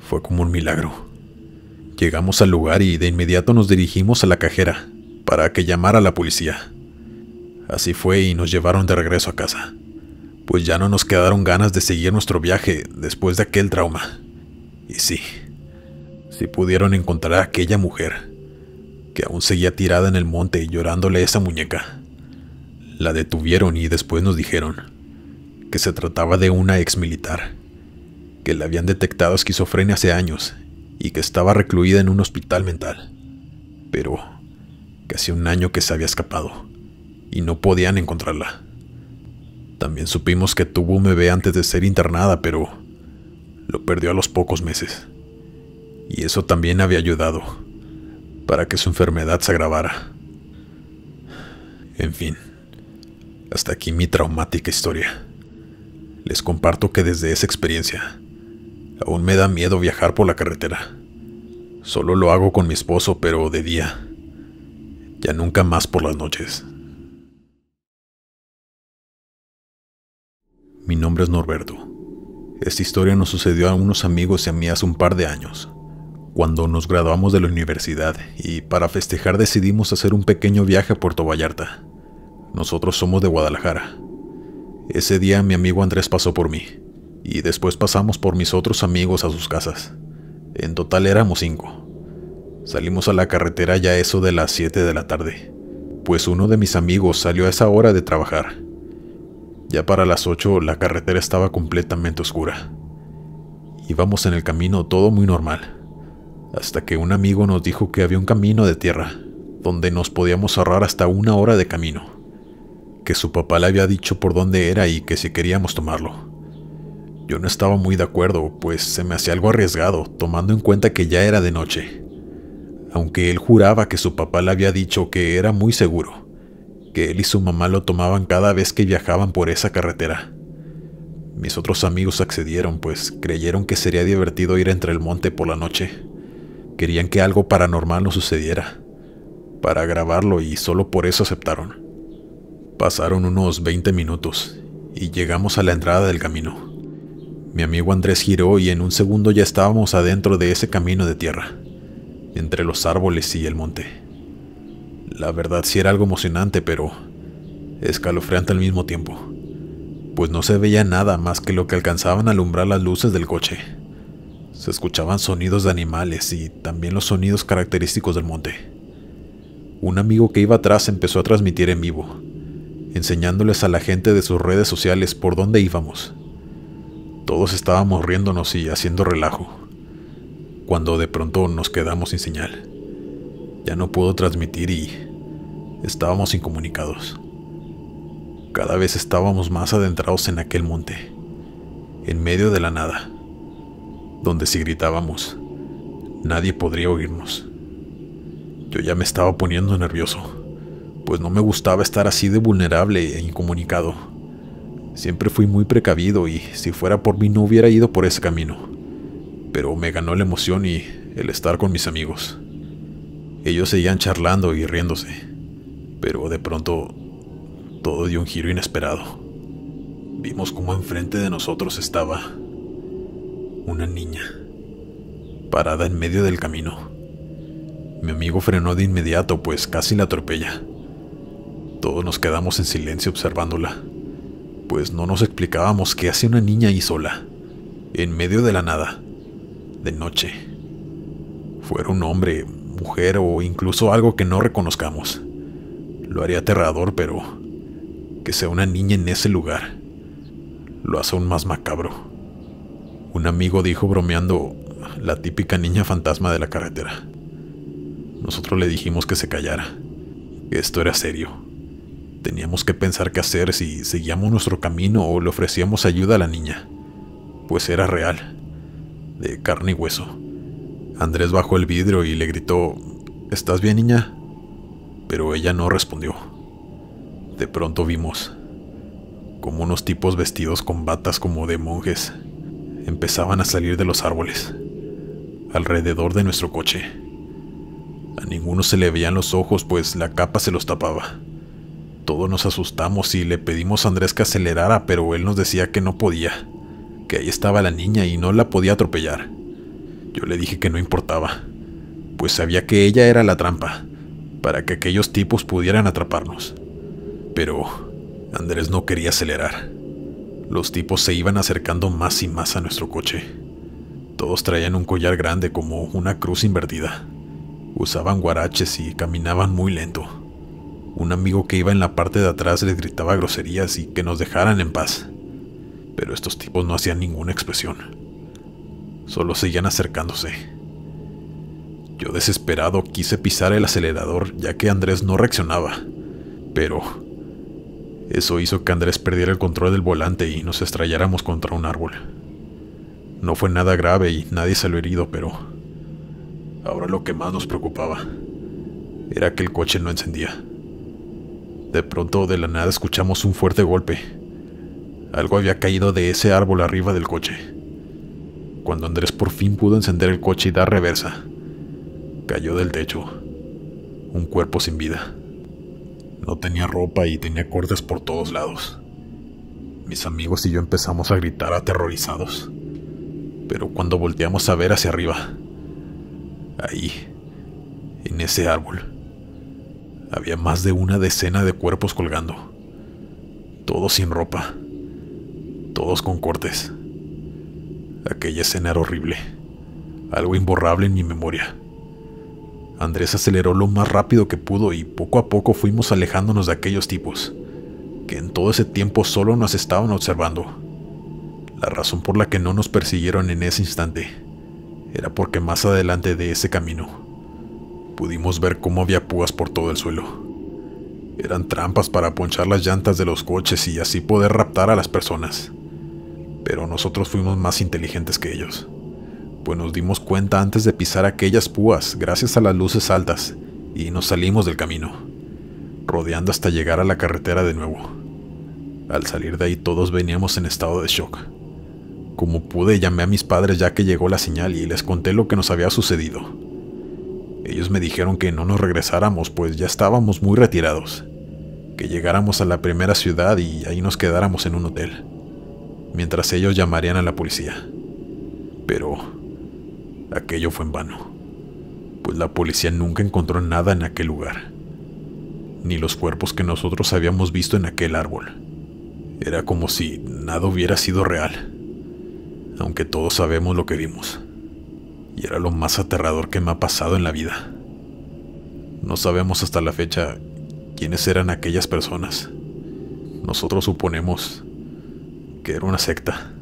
Fue como un milagro. Llegamos al lugar y de inmediato nos dirigimos a la cajera para que llamara a la policía. Así fue y nos llevaron de regreso a casa, pues ya no nos quedaron ganas de seguir nuestro viaje después de aquel trauma. Y sí, sí pudieron encontrar a aquella mujer, que aún seguía tirada en el monte y llorándole a esa muñeca. La detuvieron y después nos dijeron que se trataba de una ex militar, que le habían detectado esquizofrenia hace años y que estaba recluida en un hospital mental, pero que hacía un año que se había escapado y no podían encontrarla. También supimos que tuvo un bebé antes de ser internada, pero lo perdió a los pocos meses, y eso también había ayudado para que su enfermedad se agravara. En fin, hasta aquí mi traumática historia. Les comparto que desde esa experiencia aún me da miedo viajar por la carretera. Solo lo hago con mi esposo, pero de día, ya nunca más por las noches. Mi nombre es Norberto. Esta historia nos sucedió a unos amigos y a mí hace un par de años, cuando nos graduamos de la universidad, y para festejar decidimos hacer un pequeño viaje a Puerto Vallarta. Nosotros somos de Guadalajara. Ese día mi amigo Andrés pasó por mí, y después pasamos por mis otros amigos a sus casas. En total éramos cinco. Salimos a la carretera ya eso de las siete de la tarde, pues uno de mis amigos salió a esa hora de trabajar. Ya para las ocho la carretera estaba completamente oscura. Íbamos en el camino todo muy normal, hasta que un amigo nos dijo que había un camino de tierra, donde nos podíamos ahorrar hasta una hora de camino, que su papá le había dicho por dónde era y que si queríamos tomarlo. Yo no estaba muy de acuerdo, pues se me hacía algo arriesgado, tomando en cuenta que ya era de noche, aunque él juraba que su papá le había dicho que era muy seguro, que él y su mamá lo tomaban cada vez que viajaban por esa carretera. Mis otros amigos accedieron, pues creyeron que sería divertido ir entre el monte por la noche. Querían que algo paranormal nos sucediera, para grabarlo, y solo por eso aceptaron. Pasaron unos veinte minutos, y llegamos a la entrada del camino. Mi amigo Andrés giró y en un segundo ya estábamos adentro de ese camino de tierra, entre los árboles y el monte. La verdad sí era algo emocionante, pero escalofriante al mismo tiempo, pues no se veía nada más que lo que alcanzaban a alumbrar las luces del coche. Se escuchaban sonidos de animales y también los sonidos característicos del monte. Un amigo que iba atrás empezó a transmitir en vivo, enseñándoles a la gente de sus redes sociales por dónde íbamos. Todos estábamos riéndonos y haciendo relajo, cuando de pronto nos quedamos sin señal. Ya no pudo transmitir y estábamos incomunicados. Cada vez estábamos más adentrados en aquel monte, en medio de la nada, donde si gritábamos, nadie podría oírnos. Yo ya me estaba poniendo nervioso, pues no me gustaba estar así de vulnerable e incomunicado. Siempre fui muy precavido y si fuera por mí no hubiera ido por ese camino, pero me ganó la emoción y el estar con mis amigos. Ellos seguían charlando y riéndose, pero de pronto todo dio un giro inesperado. Vimos cómo enfrente de nosotros estaba una niña, parada en medio del camino. Mi amigo frenó de inmediato, pues casi la atropella. Todos nos quedamos en silencio observándola, pues no nos explicábamos qué hacía una niña ahí sola, en medio de la nada, de noche. Fuera un hombre, mujer o incluso algo que no reconozcamos. Lo haría aterrador, pero que sea una niña en ese lugar lo hace aún más macabro. Un amigo dijo bromeando, la típica niña fantasma de la carretera. Nosotros le dijimos que se callara, que esto era serio. Teníamos que pensar qué hacer, si seguíamos nuestro camino o le ofrecíamos ayuda a la niña, pues era real, de carne y hueso. Andrés bajó el vidrio y le gritó, ¿estás bien, niña? Pero ella no respondió. De pronto vimos como unos tipos vestidos con batas como de monjes empezaban a salir de los árboles alrededor de nuestro coche. A ninguno se le veían los ojos, pues la capa se los tapaba. Todos nos asustamos y le pedimos a Andrés que acelerara, pero él nos decía que no podía, que ahí estaba la niña y no la podía atropellar. Yo le dije que no importaba, pues sabía que ella era la trampa, para que aquellos tipos pudieran atraparnos. Pero Andrés no quería acelerar. Los tipos se iban acercando más y más a nuestro coche. Todos traían un collar grande como una cruz invertida. Usaban guaraches y caminaban muy lento. Un amigo que iba en la parte de atrás les gritaba groserías y que nos dejaran en paz. Pero estos tipos no hacían ninguna expresión. Solo seguían acercándose. Yo desesperado quise pisar el acelerador ya que Andrés no reaccionaba, pero eso hizo que Andrés perdiera el control del volante y nos estrelláramos contra un árbol. No fue nada grave y nadie salió herido, pero ahora lo que más nos preocupaba era que el coche no encendía. De pronto, de la nada, escuchamos un fuerte golpe. Algo había caído de ese árbol arriba del coche. Cuando Andrés por fin pudo encender el coche y dar reversa, cayó del techo un cuerpo sin vida. No tenía ropa y tenía cortes por todos lados. Mis amigos y yo empezamos a gritar aterrorizados, pero cuando volteamos a ver hacia arriba, ahí, en ese árbol, había más de una decena de cuerpos colgando, todos sin ropa, todos con cortes. Aquella escena era horrible, algo imborrable en mi memoria. Andrés aceleró lo más rápido que pudo y poco a poco fuimos alejándonos de aquellos tipos, que en todo ese tiempo solo nos estaban observando. La razón por la que no nos persiguieron en ese instante era porque más adelante de ese camino pudimos ver cómo había púas por todo el suelo. Eran trampas para ponchar las llantas de los coches y así poder raptar a las personas. Pero nosotros fuimos más inteligentes que ellos, pues nos dimos cuenta antes de pisar aquellas púas gracias a las luces altas y nos salimos del camino, rodeando hasta llegar a la carretera de nuevo. Al salir de ahí todos veníamos en estado de shock. Como pude llamé a mis padres ya que llegó la señal y les conté lo que nos había sucedido. Ellos me dijeron que no nos regresáramos pues ya estábamos muy retirados, que llegáramos a la primera ciudad y ahí nos quedáramos en un hotel, mientras ellos llamarían a la policía. Pero aquello fue en vano, pues la policía nunca encontró nada en aquel lugar, ni los cuerpos que nosotros habíamos visto en aquel árbol. Era como si nada hubiera sido real, aunque todos sabemos lo que vimos, y era lo más aterrador que me ha pasado en la vida. No sabemos hasta la fecha quiénes eran aquellas personas. Nosotros suponemos que era una secta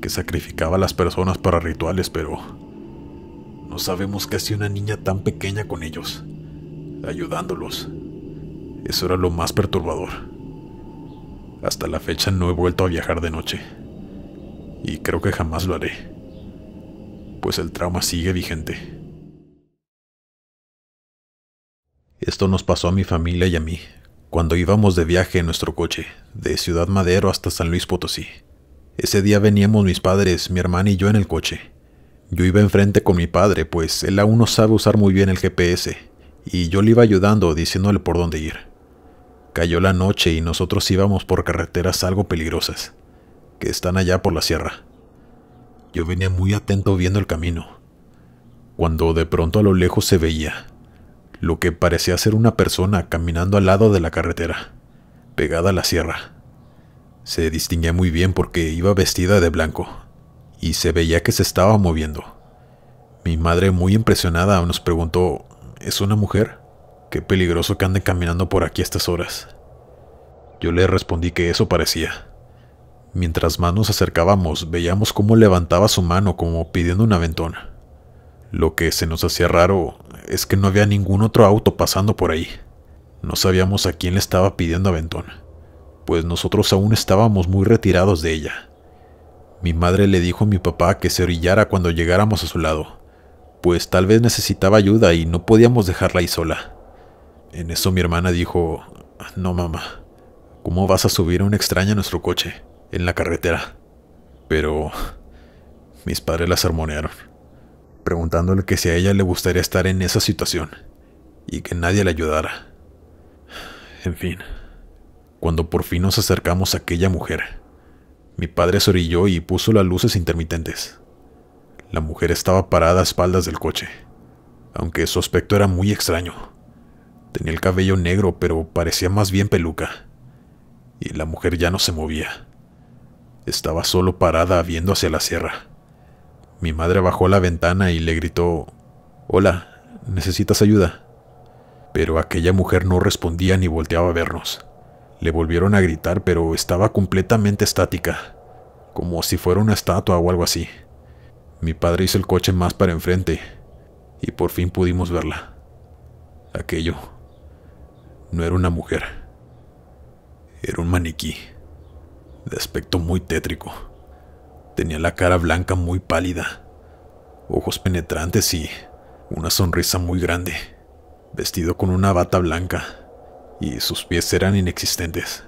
que sacrificaba a las personas para rituales, pero no sabemos qué hacía una niña tan pequeña con ellos, ayudándolos. Eso era lo más perturbador. Hasta la fecha no he vuelto a viajar de noche, y creo que jamás lo haré, pues el trauma sigue vigente. Esto nos pasó a mi familia y a mí cuando íbamos de viaje en nuestro coche, de Ciudad Madero hasta San Luis Potosí. Ese día veníamos mis padres, mi hermana y yo en el coche. Yo iba enfrente con mi padre, pues él aún no sabe usar muy bien el G P S, y yo le iba ayudando, diciéndole por dónde ir. Cayó la noche y nosotros íbamos por carreteras algo peligrosas, que están allá por la sierra. Yo venía muy atento viendo el camino, cuando de pronto a lo lejos se veía lo que parecía ser una persona caminando al lado de la carretera, pegada a la sierra. Se distinguía muy bien porque iba vestida de blanco, y se veía que se estaba moviendo. Mi madre, muy impresionada, nos preguntó: ¿es una mujer? Qué peligroso que ande caminando por aquí a estas horas. Yo le respondí que eso parecía. Mientras más nos acercábamos, veíamos cómo levantaba su mano como pidiendo un aventón. Lo que se nos hacía raro es que no había ningún otro auto pasando por ahí. No sabíamos a quién le estaba pidiendo aventón, pues nosotros aún estábamos muy retirados de ella. Mi madre le dijo a mi papá que se orillara cuando llegáramos a su lado, pues tal vez necesitaba ayuda y no podíamos dejarla ahí sola. En eso mi hermana dijo: no, mamá, ¿cómo vas a subir a una extraña a nuestro coche, en la carretera? Pero mis padres la sermonearon, preguntándole que si a ella le gustaría estar en esa situación, y que nadie la ayudara. En fin, cuando por fin nos acercamos a aquella mujer, mi padre se orilló y puso las luces intermitentes. La mujer estaba parada a espaldas del coche, aunque su aspecto era muy extraño. Tenía el cabello negro, pero parecía más bien peluca, y la mujer ya no se movía. Estaba solo parada viendo hacia la sierra. Mi madre bajó la ventana y le gritó: «Hola, ¿necesitas ayuda?». Pero aquella mujer no respondía ni volteaba a vernos. Le volvieron a gritar, pero estaba completamente estática, como si fuera una estatua o algo así. Mi padre hizo el coche más para enfrente, y por fin pudimos verla. Aquello no era una mujer, era un maniquí, de aspecto muy tétrico. Tenía la cara blanca muy pálida, ojos penetrantes y una sonrisa muy grande, vestido con una bata blanca, y sus pies eran inexistentes.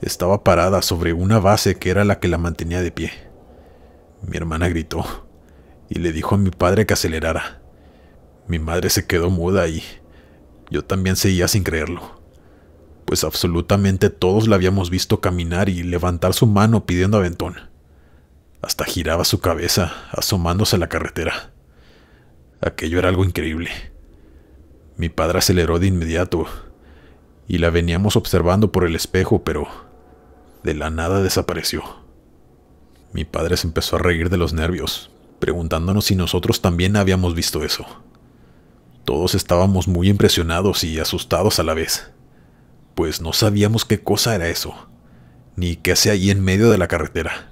Estaba parada sobre una base que era la que la mantenía de pie. Mi hermana gritó y le dijo a mi padre que acelerara. Mi madre se quedó muda y yo también seguía sin creerlo, pues absolutamente todos la habíamos visto caminar y levantar su mano pidiendo aventón. Hasta giraba su cabeza asomándose a la carretera. Aquello era algo increíble. Mi padre aceleró de inmediato y la veníamos observando por el espejo, pero de la nada desapareció. Mi padre se empezó a reír de los nervios, preguntándonos si nosotros también habíamos visto eso. Todos estábamos muy impresionados y asustados a la vez, pues no sabíamos qué cosa era eso, ni qué hacía allí en medio de la carretera,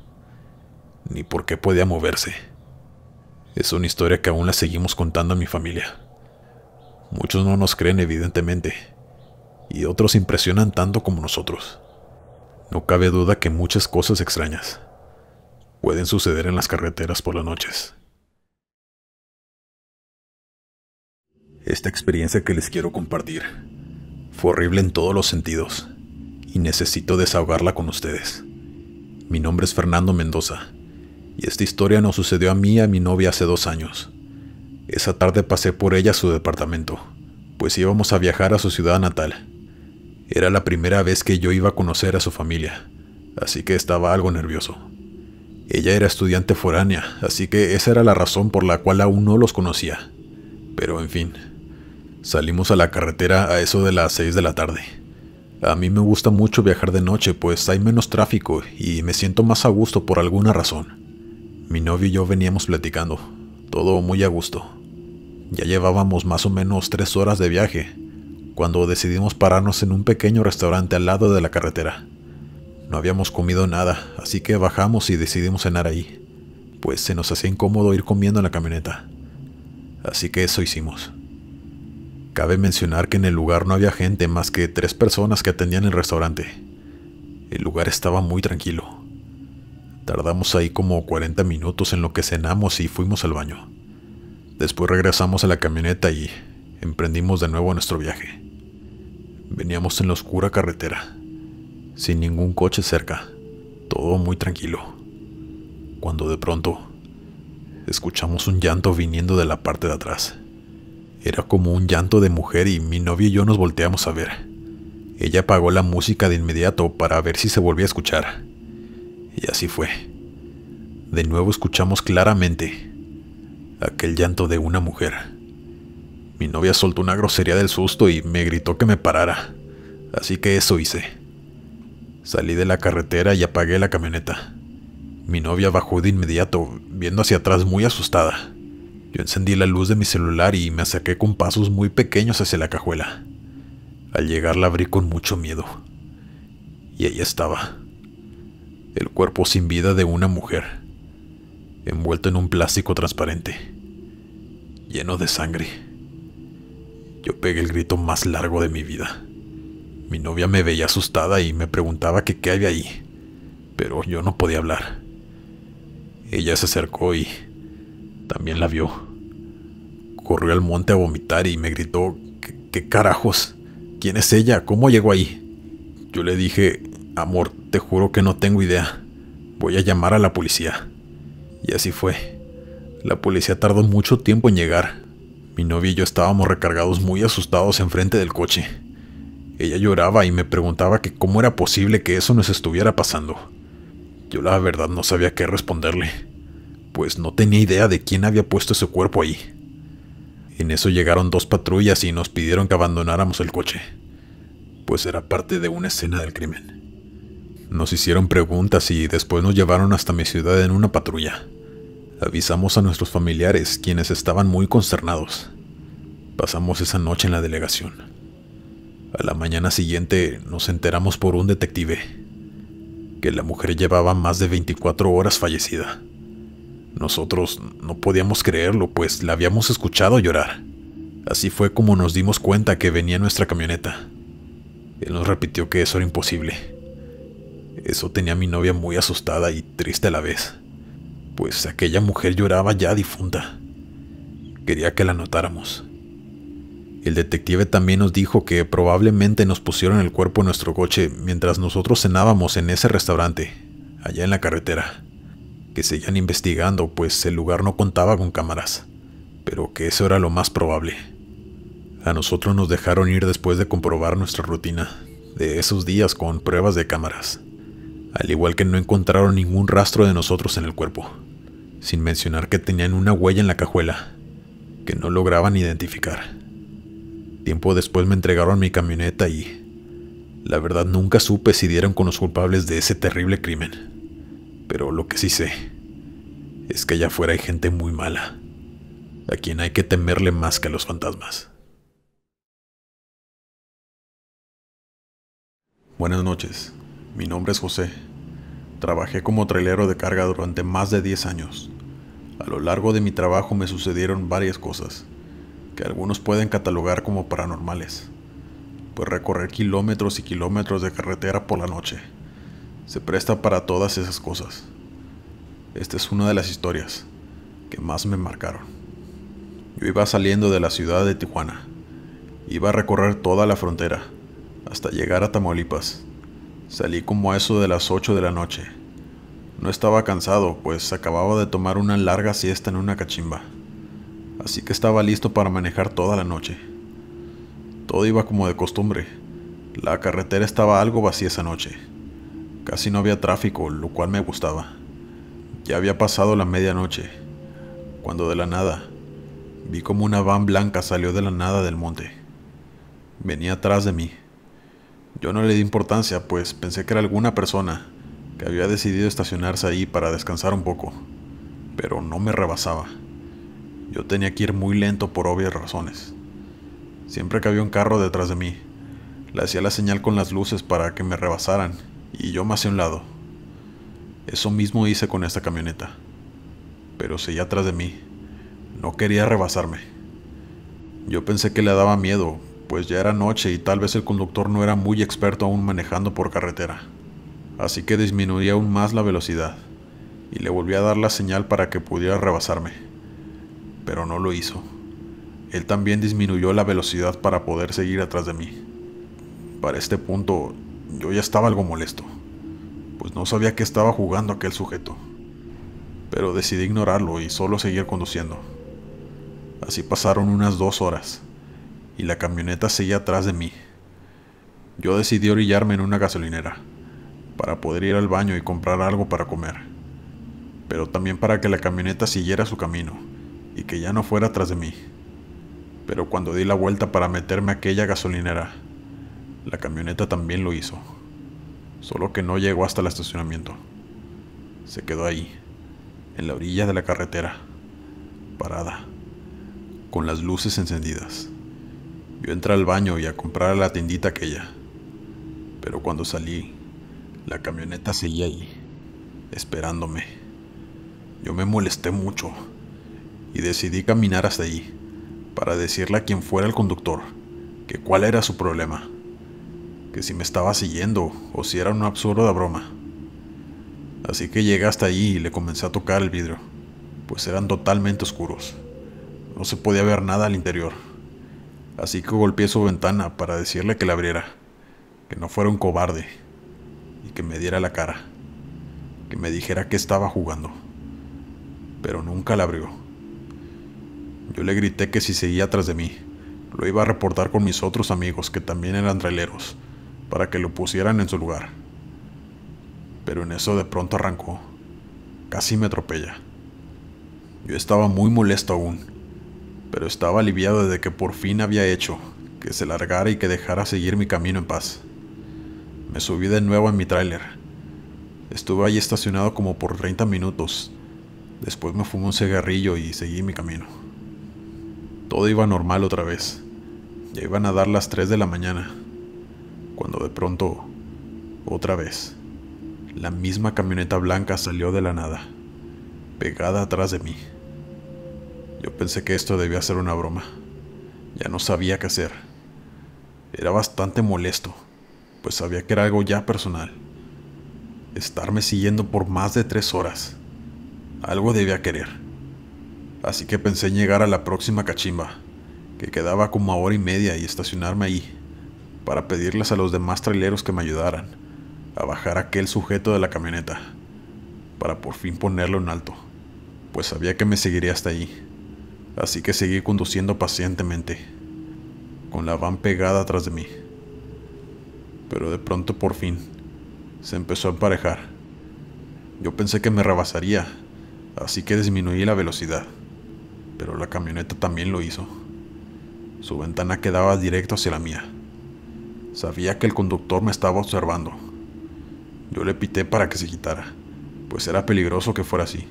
ni por qué podía moverse. Es una historia que aún la seguimos contando a mi familia. Muchos no nos creen, evidentemente, y otros impresionan tanto como nosotros. No cabe duda que muchas cosas extrañas pueden suceder en las carreteras por las noches. Esta experiencia que les quiero compartir fue horrible en todos los sentidos y necesito desahogarla con ustedes. Mi nombre es Fernando Mendoza y esta historia nos sucedió a mí y a mi novia hace dos años. Esa tarde pasé por ella a su departamento, pues íbamos a viajar a su ciudad natal. Era la primera vez que yo iba a conocer a su familia, así que estaba algo nervioso. Ella era estudiante foránea, así que esa era la razón por la cual aún no los conocía. Pero en fin, salimos a la carretera a eso de las seis de la tarde. A mí me gusta mucho viajar de noche, pues hay menos tráfico y me siento más a gusto por alguna razón. Mi novio y yo veníamos platicando, todo muy a gusto. Ya llevábamos más o menos tres horas de viaje, cuando decidimos pararnos en un pequeño restaurante al lado de la carretera. No habíamos comido nada, así que bajamos y decidimos cenar ahí, pues se nos hacía incómodo ir comiendo en la camioneta. Así que eso hicimos. Cabe mencionar que en el lugar no había gente más que tres personas que atendían el restaurante. El lugar estaba muy tranquilo. Tardamos ahí como cuarenta minutos en lo que cenamos y fuimos al baño. Después regresamos a la camioneta y emprendimos de nuevo nuestro viaje. Veníamos en la oscura carretera, sin ningún coche cerca, todo muy tranquilo, cuando de pronto escuchamos un llanto viniendo de la parte de atrás. Era como un llanto de mujer y mi novia y yo nos volteamos a ver. Ella apagó la música de inmediato para ver si se volvía a escuchar. Y así fue. De nuevo escuchamos claramente aquel llanto de una mujer. Mi novia soltó una grosería del susto y me gritó que me parara, así que eso hice. Salí de la carretera y apagué la camioneta. Mi novia bajó de inmediato, viendo hacia atrás muy asustada. Yo encendí la luz de mi celular y me acerqué con pasos muy pequeños hacia la cajuela. Al llegar la abrí con mucho miedo. Y ahí estaba. El cuerpo sin vida de una mujer, envuelto en un plástico transparente, lleno de sangre. Yo pegué el grito más largo de mi vida. Mi novia me veía asustada y me preguntaba que qué había ahí, pero yo no podía hablar. Ella se acercó y también la vio. Corrió al monte a vomitar y me gritó, ¿qué, qué carajos? ¿Quién es ella? ¿Cómo llegó ahí? Yo le dije, amor, te juro que no tengo idea. Voy a llamar a la policía. Y así fue. La policía tardó mucho tiempo en llegar. Mi novia y yo estábamos recargados muy asustados enfrente del coche. Ella lloraba y me preguntaba que cómo era posible que eso nos estuviera pasando. Yo la verdad no sabía qué responderle, pues no tenía idea de quién había puesto ese cuerpo ahí. En eso llegaron dos patrullas y nos pidieron que abandonáramos el coche, pues era parte de una escena del crimen. Nos hicieron preguntas y después nos llevaron hasta mi ciudad en una patrulla. Avisamos a nuestros familiares, quienes estaban muy consternados. Pasamos esa noche en la delegación. A la mañana siguiente nos enteramos por un detective que la mujer llevaba más de veinticuatro horas fallecida. Nosotros no podíamos creerlo, pues la habíamos escuchado llorar. Así fue como nos dimos cuenta que venía nuestra camioneta. Él nos repitió que eso era imposible. Eso tenía a mi novia muy asustada y triste a la vez, pues aquella mujer lloraba ya difunta. Quería que la notáramos. El detective también nos dijo que probablemente nos pusieron el cuerpo en nuestro coche mientras nosotros cenábamos en ese restaurante, allá en la carretera. Que seguían investigando, pues el lugar no contaba con cámaras, pero que eso era lo más probable. A nosotros nos dejaron ir después de comprobar nuestra rutina de esos días con pruebas de cámaras, al igual que no encontraron ningún rastro de nosotros en el cuerpo, sin mencionar que tenían una huella en la cajuela que no lograban identificar. Tiempo después me entregaron mi camioneta y la verdad nunca supe si dieron con los culpables de ese terrible crimen. Pero lo que sí sé es que allá afuera hay gente muy mala, a quien hay que temerle más que a los fantasmas. Buenas noches, mi nombre es José. Trabajé como trailero de carga durante más de diez años. A lo largo de mi trabajo me sucedieron varias cosas que algunos pueden catalogar como paranormales, pues recorrer kilómetros y kilómetros de carretera por la noche se presta para todas esas cosas. Esta es una de las historias que más me marcaron. Yo iba saliendo de la ciudad de Tijuana, iba a recorrer toda la frontera hasta llegar a Tamaulipas. Salí como a eso de las ocho de la noche. No estaba cansado, pues acababa de tomar una larga siesta en una cachimba. Así que estaba listo para manejar toda la noche. Todo iba como de costumbre. La carretera estaba algo vacía esa noche. Casi no había tráfico, lo cual me gustaba. Ya había pasado la medianoche, cuando de la nada, vi como una van blanca salió de la nada del monte. Venía atrás de mí. Yo no le di importancia, pues pensé que era alguna persona que había decidido estacionarse ahí para descansar un poco, pero no me rebasaba. Yo tenía que ir muy lento por obvias razones. Siempre que había un carro detrás de mí, le hacía la señal con las luces para que me rebasaran y yo me hacía un lado. Eso mismo hice con esta camioneta, pero seguía atrás de mí. No quería rebasarme. Yo pensé que le daba miedo, pues ya era noche y tal vez el conductor no era muy experto aún manejando por carretera. Así que disminuí aún más la velocidad y le volví a dar la señal para que pudiera rebasarme. Pero no lo hizo. Él también disminuyó la velocidad para poder seguir atrás de mí. Para este punto, yo ya estaba algo molesto, pues no sabía qué estaba jugando aquel sujeto. Pero decidí ignorarlo y solo seguir conduciendo. Así pasaron unas dos horas, y la camioneta seguía atrás de mí. Yo decidí orillarme en una gasolinera, para poder ir al baño y comprar algo para comer, pero también para que la camioneta siguiera su camino y que ya no fuera atrás de mí. Pero cuando di la vuelta para meterme a aquella gasolinera, la camioneta también lo hizo, solo que no llegó hasta el estacionamiento. se quedó ahí, en la orilla de la carretera, parada, con las luces encendidas. Yo entré al baño y a comprar a la tiendita aquella, pero cuando salí, la camioneta seguía ahí, esperándome. Yo me molesté mucho y decidí caminar hasta ahí, para decirle a quien fuera el conductor que cuál era su problema, que si me estaba siguiendo o si era una absurda broma. Así que llegué hasta ahí y le comencé a tocar el vidrio, pues eran totalmente oscuros. No se podía ver nada al interior, así que golpeé su ventana para decirle que la abriera, que no fuera un cobarde y que me diera la cara, que me dijera que estaba jugando, pero nunca la abrió. Yo le grité que si seguía atrás de mí, lo iba a reportar con mis otros amigos que también eran traileros, para que lo pusieran en su lugar. Pero en eso de pronto arrancó, casi me atropella. Yo estaba muy molesto aún, pero estaba aliviado de que por fin había hecho que se largara y que dejara seguir mi camino en paz. Me subí de nuevo en mi tráiler. Estuve allí estacionado como por treinta minutos. Después me fumé un cigarrillo y seguí mi camino. Todo iba normal otra vez. Ya iban a dar las tres de la mañana, cuando de pronto, otra vez, la misma camioneta blanca salió de la nada, pegada atrás de mí. Yo pensé que esto debía ser una broma. Ya no sabía qué hacer. Era bastante molesto, pues sabía que era algo ya personal. Estarme siguiendo por más de tres horas. Algo debía querer. Así que pensé en llegar a la próxima cachimba, que quedaba como a hora y media, y estacionarme ahí, para pedirles a los demás traileros que me ayudaran a bajar a aquel sujeto de la camioneta, para por fin ponerlo en alto, pues sabía que me seguiría hasta ahí. Así que seguí conduciendo pacientemente, con la van pegada atrás de mí. Pero de pronto por fin, se empezó a emparejar. Yo pensé que me rebasaría, así que disminuí la velocidad, pero la camioneta también lo hizo. Su ventana quedaba directo hacia la mía. Sabía que el conductor me estaba observando. Yo le pité para que se quitara, pues era peligroso que fuera así.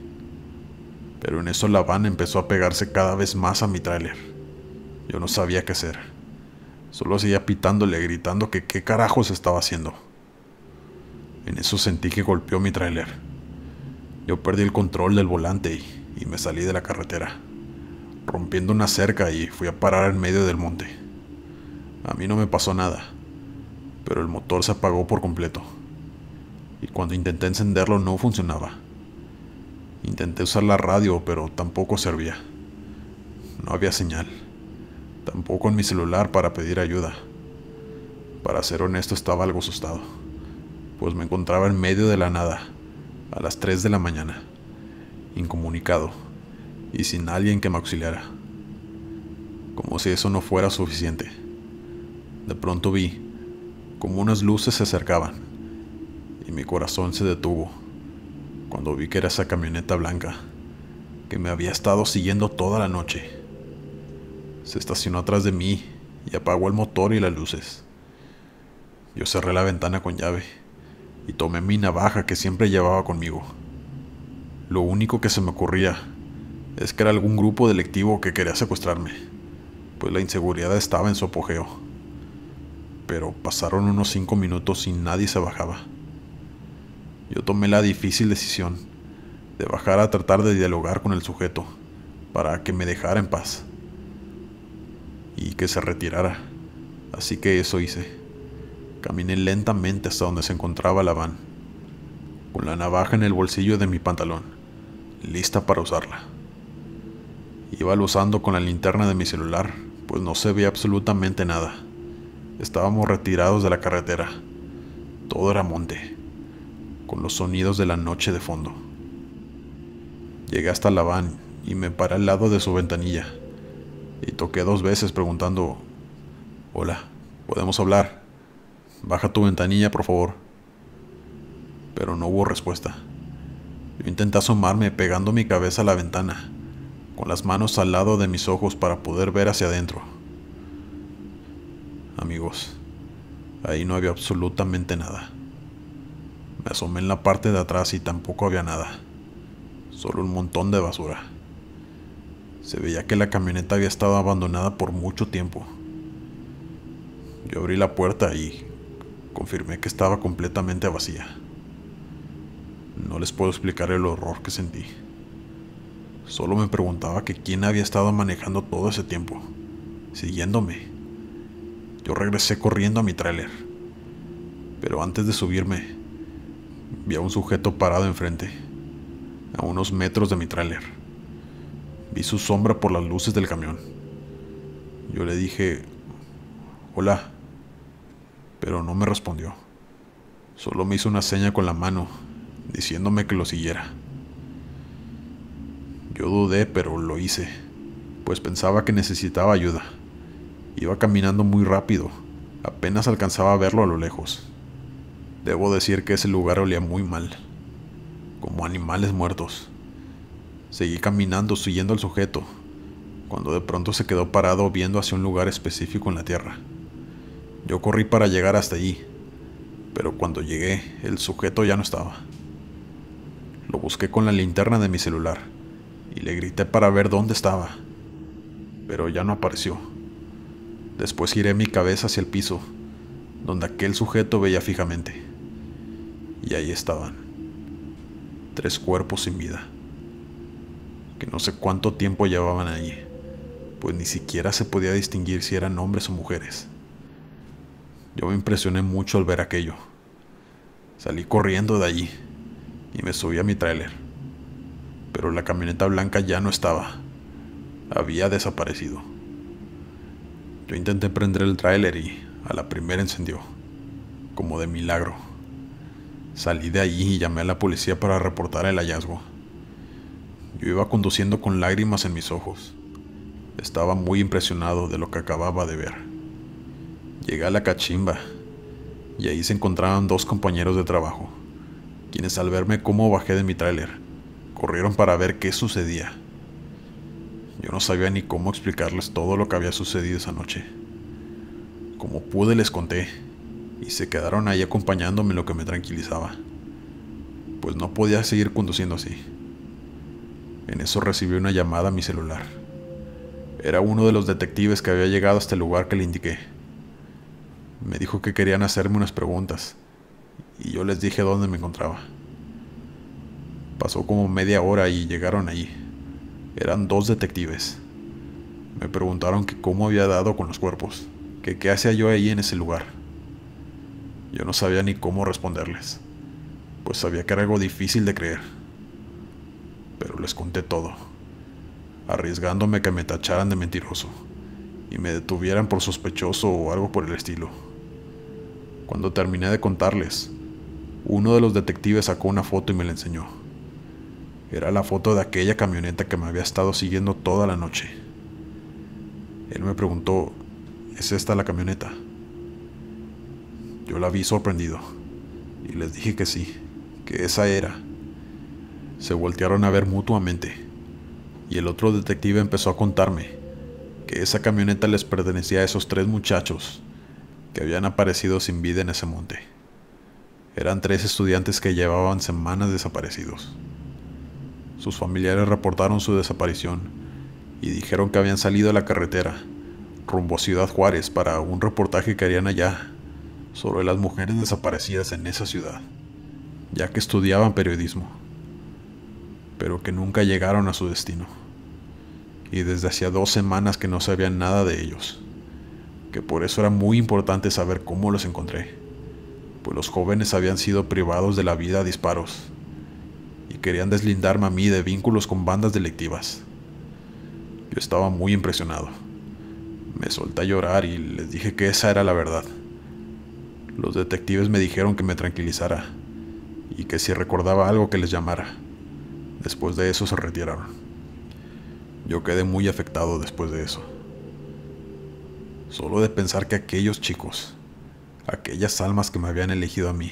Pero en eso la van empezó a pegarse cada vez más a mi tráiler. Yo no sabía qué hacer. Solo seguía pitándole, gritando que qué carajos estaba haciendo. En eso sentí que golpeó mi tráiler. Yo perdí el control del volante y, y me salí de la carretera, rompiendo una cerca, y fui a parar en medio del monte. A mí no me pasó nada, pero el motor se apagó por completo, y cuando intenté encenderlo no funcionaba. Intenté usar la radio, pero tampoco servía. No había señal, tampoco en mi celular para pedir ayuda. Para ser honesto, estaba algo asustado, pues me encontraba en medio de la nada, a las tres de la mañana, incomunicado y sin alguien que me auxiliara. Como si eso no fuera suficiente, de pronto vi como unas luces se acercaban, y mi corazón se detuvo cuando vi que era esa camioneta blanca que me había estado siguiendo toda la noche. Se estacionó atrás de mí y apagó el motor y las luces. Yo cerré la ventana con llave y tomé mi navaja que siempre llevaba conmigo. Lo único que se me ocurría es que era algún grupo delictivo que quería secuestrarme, pues la inseguridad estaba en su apogeo. Pero pasaron unos cinco minutos y nadie se bajaba. Yo tomé la difícil decisión de bajar a tratar de dialogar con el sujeto para que me dejara en paz y que se retirara. Así que eso hice. Caminé lentamente hasta donde se encontraba la van, con la navaja en el bolsillo de mi pantalón, lista para usarla. Iba aluzando con la linterna de mi celular, pues no se veía absolutamente nada. Estábamos retirados de la carretera. Todo era monte, con los sonidos de la noche de fondo. Llegué hasta la van y me paré al lado de su ventanilla y toqué dos veces preguntando: «Hola, ¿podemos hablar? Baja tu ventanilla, por favor». Pero no hubo respuesta. Yo intenté asomarme pegando mi cabeza a la ventana, con las manos al lado de mis ojos para poder ver hacia adentro. Amigos, ahí no había absolutamente nada. Me asomé en la parte de atrás y tampoco había nada. Solo un montón de basura. Se veía que la camioneta había estado abandonada por mucho tiempo. Yo abrí la puerta y confirmé que estaba completamente vacía. No les puedo explicar el horror que sentí. Solo me preguntaba que quién había estado manejando todo ese tiempo, siguiéndome. Yo regresé corriendo a mi tráiler, pero antes de subirme, vi a un sujeto parado enfrente, a unos metros de mi tráiler. Vi su sombra por las luces del camión. Yo le dije, hola, pero no me respondió. Solo me hizo una seña con la mano, diciéndome que lo siguiera. Yo dudé, pero lo hice, pues pensaba que necesitaba ayuda. Iba caminando muy rápido, apenas alcanzaba a verlo a lo lejos. Debo decir que ese lugar olía muy mal, como animales muertos. Seguí caminando, siguiendo al sujeto, cuando de pronto se quedó parado viendo hacia un lugar específico en la tierra. Yo corrí para llegar hasta allí, pero cuando llegué, el sujeto ya no estaba. Lo busqué con la linterna de mi celular y le grité para ver dónde estaba, pero ya no apareció. Después giré mi cabeza hacia el piso, donde aquel sujeto veía fijamente, y ahí estaban, tres cuerpos sin vida, que no sé cuánto tiempo llevaban allí, pues ni siquiera se podía distinguir si eran hombres o mujeres. Yo me impresioné mucho al ver aquello. Salí corriendo de allí y me subí a mi tráiler, pero la camioneta blanca ya no estaba. Había desaparecido. Yo intenté prender el tráiler y a la primera encendió, como de milagro. Salí de allí y llamé a la policía para reportar el hallazgo. Yo iba conduciendo con lágrimas en mis ojos. Estaba muy impresionado de lo que acababa de ver. Llegué a la cachimba y ahí se encontraban dos compañeros de trabajo, quienes al verme cómo bajé de mi tráiler, corrieron para ver qué sucedía. Yo no sabía ni cómo explicarles todo lo que había sucedido esa noche. Como pude les conté, y se quedaron ahí acompañándome, lo que me tranquilizaba, pues no podía seguir conduciendo así. En eso recibí una llamada a mi celular. Era uno de los detectives que había llegado hasta el lugar que le indiqué. Me dijo que querían hacerme unas preguntas, y yo les dije dónde me encontraba. Pasó como media hora y llegaron allí. Eran dos detectives. Me preguntaron que cómo había dado con los cuerpos, que qué hacía yo ahí en ese lugar. Yo no sabía ni cómo responderles, pues sabía que era algo difícil de creer. Pero les conté todo, arriesgándome que me tacharan de mentiroso y me detuvieran por sospechoso o algo por el estilo. Cuando terminé de contarles, uno de los detectives sacó una foto y me la enseñó. Era la foto de aquella camioneta que me había estado siguiendo toda la noche. Él me preguntó, ¿es esta la camioneta? Yo la vi sorprendido, y les dije que sí, que esa era. Se voltearon a ver mutuamente, y el otro detective empezó a contarme que esa camioneta les pertenecía a esos tres muchachos que habían aparecido sin vida en ese monte. Eran tres estudiantes que llevaban semanas desaparecidos. Sus familiares reportaron su desaparición y dijeron que habían salido a la carretera rumbo a Ciudad Juárez para un reportaje que harían allá sobre las mujeres desaparecidas en esa ciudad, ya que estudiaban periodismo, pero que nunca llegaron a su destino, y desde hacía dos semanas que no sabían nada de ellos, que por eso era muy importante saber cómo los encontré, pues los jóvenes habían sido privados de la vida a disparos, y querían deslindarme a mí de vínculos con bandas delictivas. Yo estaba muy impresionado. Me solté a llorar y les dije que esa era la verdad. Los detectives me dijeron que me tranquilizara y que si recordaba algo que les llamara. Después de eso se retiraron. Yo quedé muy afectado después de eso. Solo de pensar que aquellos chicos, aquellas almas que me habían elegido a mí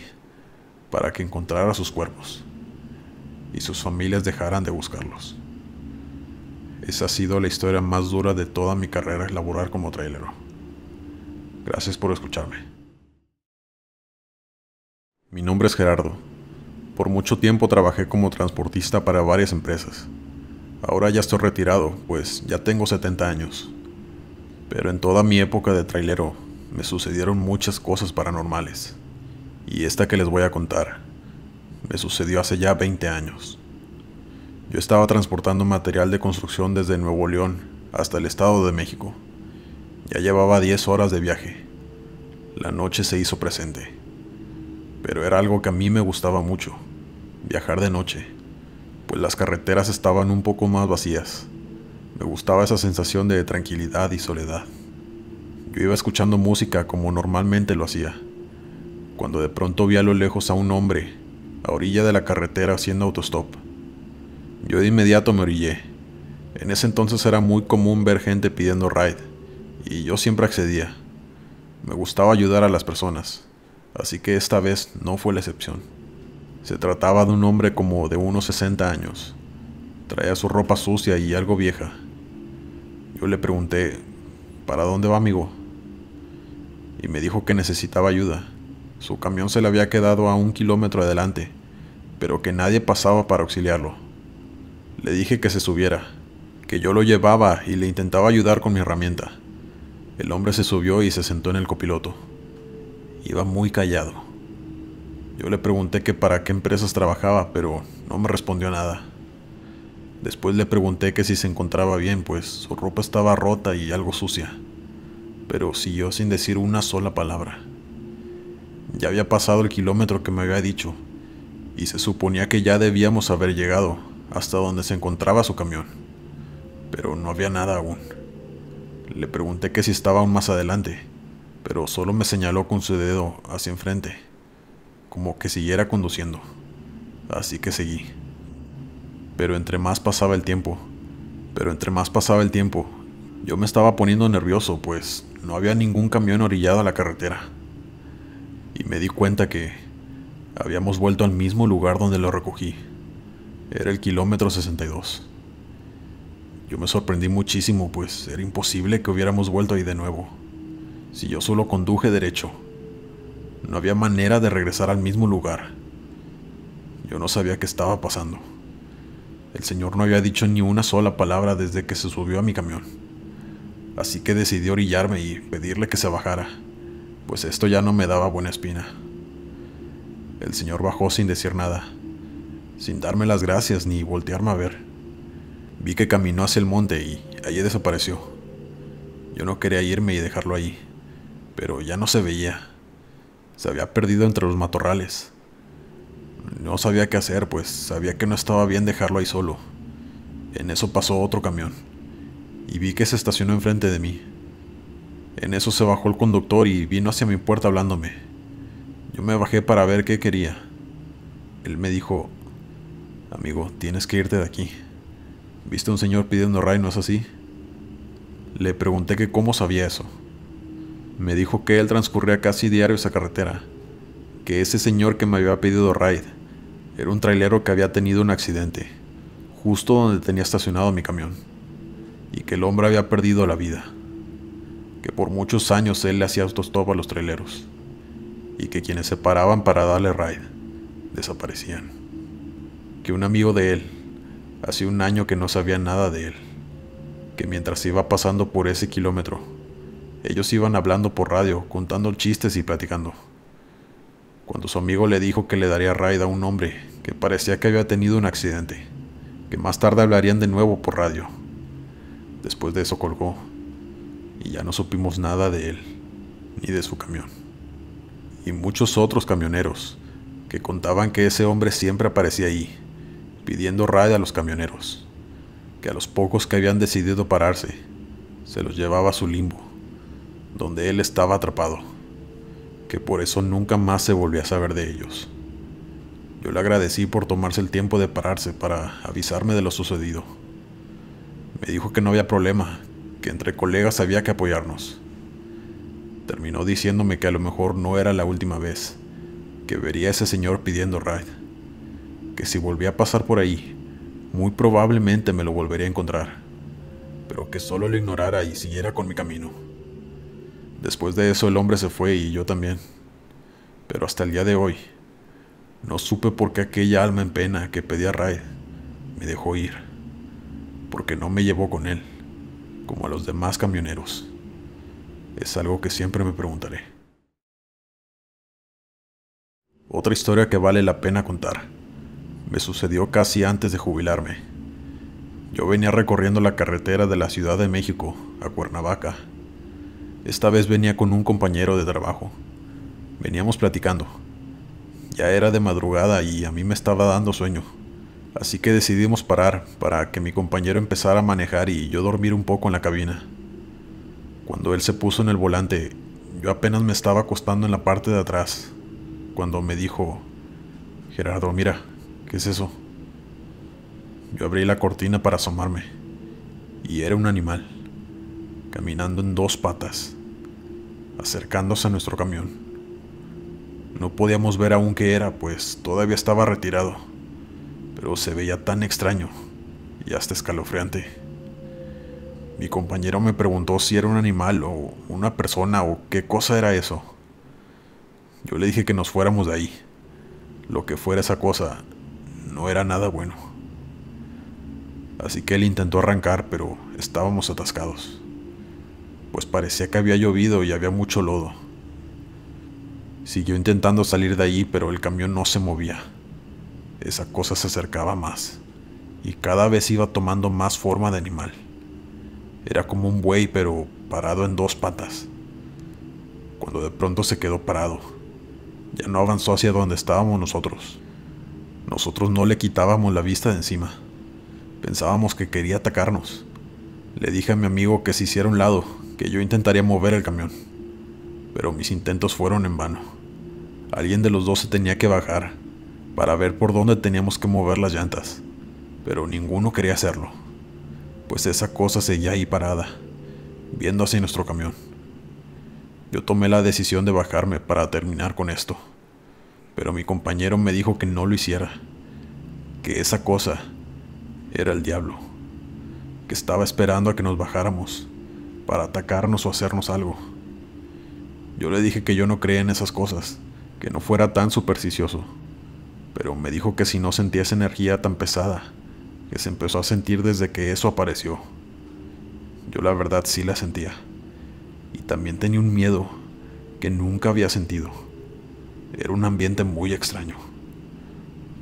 para que encontrara sus cuerpos, y sus familias dejaran de buscarlos. Esa ha sido la historia más dura de toda mi carrera laboral como trailero. Gracias por escucharme. Mi nombre es Gerardo Por mucho tiempo trabajé como transportista para varias empresas. Ahora ya estoy retirado, pues ya tengo setenta años. Pero en toda mi época de trailero, me sucedieron muchas cosas paranormales. Y esta que les voy a contar, me sucedió hace ya veinte años. Yo estaba transportando material de construcción desde Nuevo León hasta el Estado de México. Ya llevaba diez horas de viaje. La noche se hizo presente. Pero era algo que a mí me gustaba mucho, viajar de noche, pues las carreteras estaban un poco más vacías. Me gustaba esa sensación de tranquilidad y soledad. Yo iba escuchando música como normalmente lo hacía, cuando de pronto vi a lo lejos a un hombre, a orilla de la carretera haciendo autostop. Yo de inmediato me orillé. En ese entonces era muy común ver gente pidiendo ride, y yo siempre accedía. Me gustaba ayudar a las personas, así que esta vez no fue la excepción. Se trataba de un hombre como de unos sesenta años. Traía su ropa sucia y algo vieja. Yo le pregunté, ¿para dónde va, amigo? Y me dijo que necesitaba ayuda. Su camión se le había quedado a un kilómetro adelante, pero que nadie pasaba para auxiliarlo. Le dije que se subiera, que yo lo llevaba y le intentaba ayudar con mi herramienta. El hombre se subió y se sentó en el copiloto. Iba muy callado. Yo le pregunté que para qué empresas trabajaba, pero no me respondió nada. Después le pregunté que si se encontraba bien, pues su ropa estaba rota y algo sucia, pero siguió sin decir una sola palabra. Ya había pasado el kilómetro que me había dicho, y se suponía que ya debíamos haber llegado hasta donde se encontraba su camión, pero no había nada aún. Le pregunté que si estaba aún más adelante, pero solo me señaló con su dedo hacia enfrente, como que siguiera conduciendo, así que seguí. Pero entre más pasaba el tiempo, pero entre más pasaba el tiempo, yo me estaba poniendo nervioso, pues no había ningún camión orillado a la carretera. Y me di cuenta que habíamos vuelto al mismo lugar donde lo recogí. Era el kilómetro sesenta y dos. Yo me sorprendí muchísimo, pues era imposible que hubiéramos vuelto ahí de nuevo, si yo solo conduje derecho. No había manera de regresar al mismo lugar. Yo no sabía qué estaba pasando. El señor no había dicho ni una sola palabra desde que se subió a mi camión, así que decidí orillarme y pedirle que se bajara, pues esto ya no me daba buena espina. El señor bajó sin decir nada, sin darme las gracias ni voltearme a ver. Vi que caminó hacia el monte y allí desapareció. Yo no quería irme y dejarlo ahí, pero ya no se veía. Se había perdido entre los matorrales. No sabía qué hacer, pues sabía que no estaba bien dejarlo ahí solo. En eso pasó otro camión, y vi que se estacionó enfrente de mí. En eso se bajó el conductor y vino hacia mi puerta hablándome. Yo me bajé para ver qué quería. Él me dijo, amigo, tienes que irte de aquí. ¿Viste a un señor pidiendo ride, no es así? Le pregunté que cómo sabía eso. Me dijo que él transcurría casi diario esa carretera, que ese señor que me había pedido ride era un trailero que había tenido un accidente, justo donde tenía estacionado mi camión, y que el hombre había perdido la vida, que por muchos años él le hacía autostop a los traileros, y que quienes se paraban para darle ride desaparecían, que un amigo de él, hace un año que no sabía nada de él, que mientras iba pasando por ese kilómetro, ellos iban hablando por radio, contando chistes y platicando. Cuando su amigo le dijo que le daría ride a un hombre que parecía que había tenido un accidente, que más tarde hablarían de nuevo por radio. Después de eso colgó, y ya no supimos nada de él, ni de su camión. Y muchos otros camioneros, que contaban que ese hombre siempre aparecía ahí, pidiendo ride a los camioneros, que a los pocos que habían decidido pararse, se los llevaba a su limbo, donde él estaba atrapado, que por eso nunca más se volvió a saber de ellos. Yo le agradecí por tomarse el tiempo de pararse para avisarme de lo sucedido. Me dijo que no había problema, que entre colegas había que apoyarnos. Terminó diciéndome que a lo mejor no era la última vez que vería a ese señor pidiendo ride, que si volvía a pasar por ahí, muy probablemente me lo volvería a encontrar, pero que solo lo ignorara y siguiera con mi camino. Después de eso el hombre se fue y yo también, pero hasta el día de hoy No supe por qué aquella alma en pena que pedía raid me dejó ir, porque no me llevó con él, como a los demás camioneros. Es algo que siempre me preguntaré. Otra historia que vale la pena contar. Me sucedió casi antes de jubilarme. Yo venía recorriendo la carretera de la Ciudad de México a Cuernavaca. Esta vez venía con un compañero de trabajo. Veníamos platicando. Ya era de madrugada y a mí me estaba dando sueño. Así que decidimos parar para que mi compañero empezara a manejar y yo dormir un poco en la cabina. Cuando él se puso en el volante, yo apenas me estaba acostando en la parte de atrás, cuando me dijo: Gerardo, mira, ¿qué es eso? Yo abrí la cortina para asomarme, y era un animal, caminando en dos patas, acercándose a nuestro camión. No podíamos ver aún qué era, pues todavía estaba retirado, pero se veía tan extraño y hasta escalofriante. Mi compañero me preguntó si era un animal o una persona o qué cosa era eso. Yo le dije que nos fuéramos de ahí. Lo que fuera esa cosa no era nada bueno. Así que él intentó arrancar, pero estábamos atascados, pues parecía que había llovido y había mucho lodo. Siguió intentando salir de allí, pero el camión no se movía. Esa cosa se acercaba más, y cada vez iba tomando más forma de animal. Era como un buey, pero parado en dos patas. Cuando de pronto se quedó parado, ya no avanzó hacia donde estábamos nosotros. Nosotros no le quitábamos la vista de encima. Pensábamos que quería atacarnos. Le dije a mi amigo que se hiciera a un lado, que yo intentaría mover el camión. Pero mis intentos fueron en vano. Alguien de los dos se tenía que bajar para ver por dónde teníamos que mover las llantas, pero ninguno quería hacerlo, pues esa cosa seguía ahí parada, viendo hacia nuestro camión. Yo tomé la decisión de bajarme para terminar con esto, pero mi compañero me dijo que no lo hiciera, que esa cosa era el diablo, que estaba esperando a que nos bajáramos para atacarnos o hacernos algo. Yo le dije que yo no creía en esas cosas, que no fuera tan supersticioso, pero me dijo que si no sentía esa energía tan pesada, que se empezó a sentir desde que eso apareció. Yo la verdad sí la sentía, y también tenía un miedo que nunca había sentido. Era un ambiente muy extraño,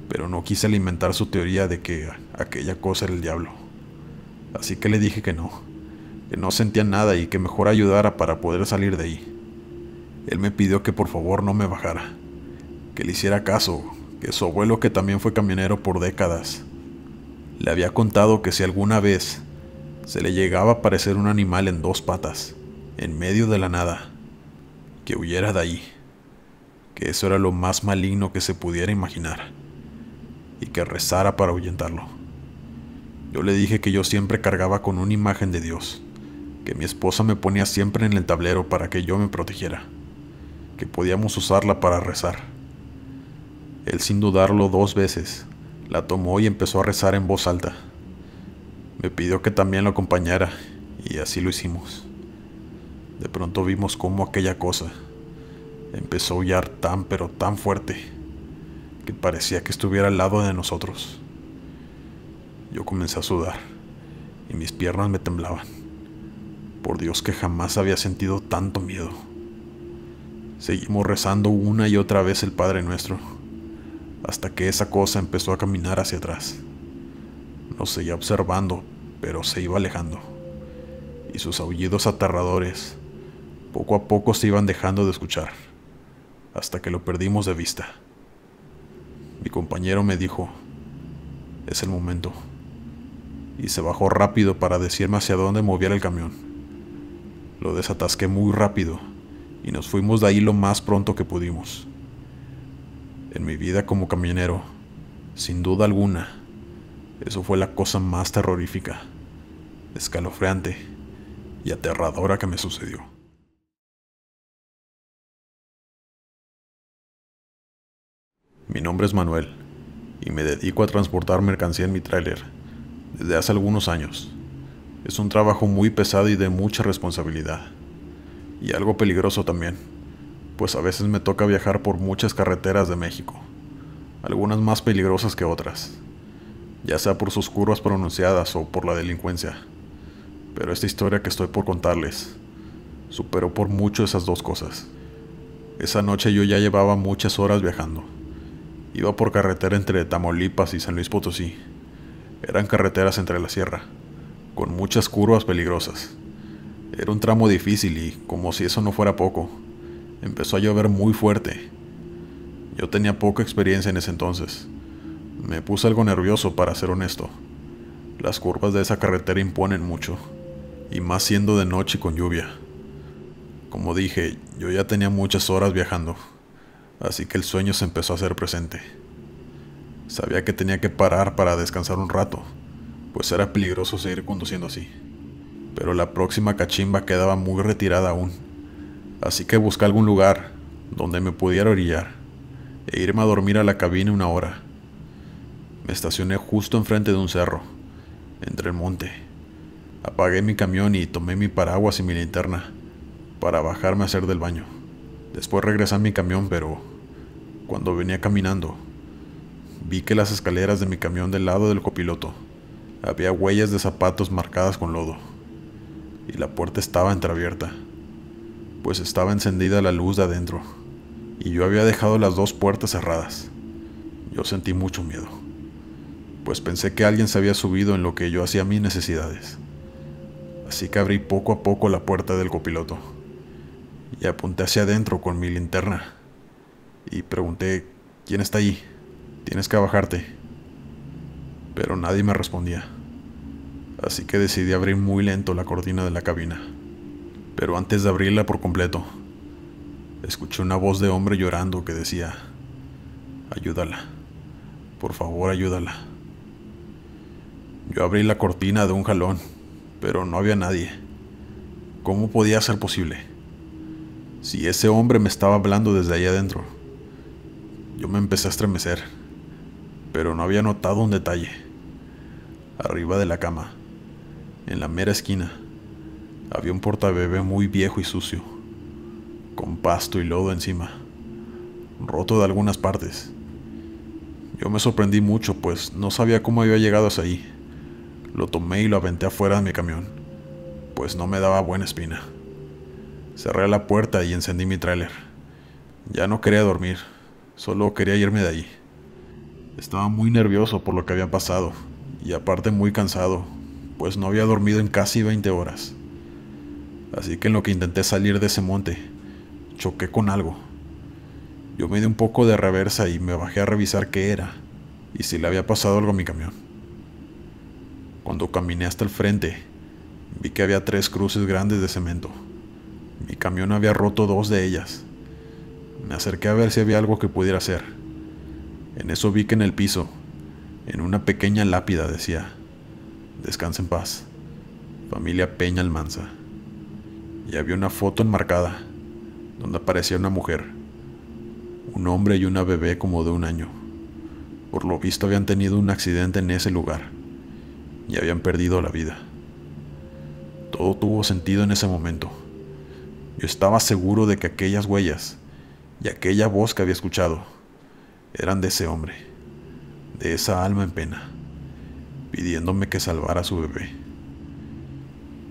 pero no quise alimentar su teoría de que aquella cosa era el diablo. Así que le dije que no, que no sentía nada y que mejor ayudara para poder salir de ahí. Él me pidió que por favor no me bajara, que le hiciera caso, que su abuelo, que también fue camionero por décadas, le había contado que si alguna vez se le llegaba a aparecer un animal en dos patas, en medio de la nada, que huyera de ahí, que eso era lo más maligno que se pudiera imaginar, y que rezara para ahuyentarlo. Yo le dije que yo siempre cargaba con una imagen de Dios, que mi esposa me ponía siempre en el tablero para que yo me protegiera, que podíamos usarla para rezar. Él, sin dudarlo dos veces, la tomó y empezó a rezar en voz alta. Me pidió que también lo acompañara, y así lo hicimos. De pronto vimos cómo aquella cosa empezó a aullar tan pero tan fuerte, que parecía que estuviera al lado de nosotros. Yo comencé a sudar, y mis piernas me temblaban. Por Dios, que jamás había sentido tanto miedo. Seguimos rezando una y otra vez el Padre Nuestro, hasta que esa cosa empezó a caminar hacia atrás. Nos seguía observando, pero se iba alejando, y sus aullidos aterradores poco a poco se iban dejando de escuchar, hasta que lo perdimos de vista. Mi compañero me dijo: es el momento, y se bajó rápido para decirme hacia dónde moviera el camión. Lo desatasqué muy rápido, y nos fuimos de ahí lo más pronto que pudimos. En mi vida como camionero, sin duda alguna, eso fue la cosa más terrorífica, escalofriante y aterradora que me sucedió. Mi nombre es Manuel, y me dedico a transportar mercancía en mi tráiler desde hace algunos años. Es un trabajo muy pesado y de mucha responsabilidad, y algo peligroso también, pues a veces me toca viajar por muchas carreteras de México, algunas más peligrosas que otras, ya sea por sus curvas pronunciadas o por la delincuencia. Pero esta historia que estoy por contarles superó por mucho esas dos cosas. Esa noche yo ya llevaba muchas horas viajando. Iba por carretera entre Tamaulipas y San Luis Potosí. Eran carreteras entre la sierra, con muchas curvas peligrosas. Era un tramo difícil y, como si eso no fuera poco, empezó a llover muy fuerte. Yo tenía poca experiencia en ese entonces. Me puse algo nervioso, para ser honesto. Las curvas de esa carretera imponen mucho, y más siendo de noche y con lluvia. Como dije, yo ya tenía muchas horas viajando, así que el sueño se empezó a hacer presente. Sabía que tenía que parar para descansar un rato, pues era peligroso seguir conduciendo así. Pero la próxima cachimba quedaba muy retirada aún, así que busqué algún lugar donde me pudiera orillar e irme a dormir a la cabina una hora. Me estacioné justo enfrente de un cerro, entre el monte. Apagué mi camión y tomé mi paraguas y mi linterna para bajarme a hacer del baño. Después regresé a mi camión, pero cuando venía caminando, vi que las escaleras de mi camión del lado del copiloto había huellas de zapatos marcadas con lodo, y la puerta estaba entreabierta, pues estaba encendida la luz de adentro, y yo había dejado las dos puertas cerradas. Yo sentí mucho miedo, pues pensé que alguien se había subido en lo que yo hacía mis necesidades. Así que abrí poco a poco la puerta del copiloto, y apunté hacia adentro con mi linterna, y pregunté: ¿quién está allí? Tienes que bajarte. Pero nadie me respondía, así que decidí abrir muy lento la cortina de la cabina. Pero antes de abrirla por completo, escuché una voz de hombre llorando que decía: ayúdala, por favor, ayúdala. Yo abrí la cortina de un jalón, pero no había nadie. ¿Cómo podía ser posible? Si ese hombre me estaba hablando desde allá adentro. Yo me empecé a estremecer, pero no había notado un detalle. Arriba de la cama, en la mera esquina, había un portabebé muy viejo y sucio, con pasto y lodo encima, roto de algunas partes. Yo me sorprendí mucho, pues no sabía cómo había llegado hasta ahí. Lo tomé y lo aventé afuera de mi camión, pues no me daba buena espina. Cerré la puerta y encendí mi tráiler. Ya no quería dormir, solo quería irme de ahí. Estaba muy nervioso por lo que había pasado, y aparte muy cansado, pues no había dormido en casi veinte horas. Así que en lo que intenté salir de ese monte, choqué con algo. Yo me di un poco de reversa y me bajé a revisar qué era y si le había pasado algo a mi camión. Cuando caminé hasta el frente, vi que había tres cruces grandes de cemento. Mi camión había roto dos de ellas. Me acerqué a ver si había algo que pudiera hacer. En eso vi que en el piso, en una pequeña lápida, decía: descansa en paz, familia Peña Almanza. Y había una foto enmarcada, donde aparecía una mujer, un hombre y una bebé como de un año. Por lo visto habían tenido un accidente en ese lugar, y habían perdido la vida. Todo tuvo sentido en ese momento. Yo estaba seguro de que aquellas huellas, y aquella voz que había escuchado, eran de ese hombre, de esa alma en pena, pidiéndome que salvara a su bebé.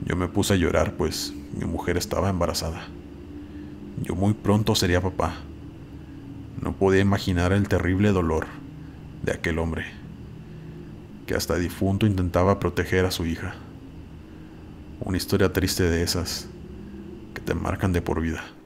Yo me puse a llorar, pues mi mujer estaba embarazada. Yo muy pronto sería papá. No podía imaginar el terrible dolor de aquel hombre, que hasta difunto intentaba proteger a su hija. Una historia triste de esas que te marcan de por vida.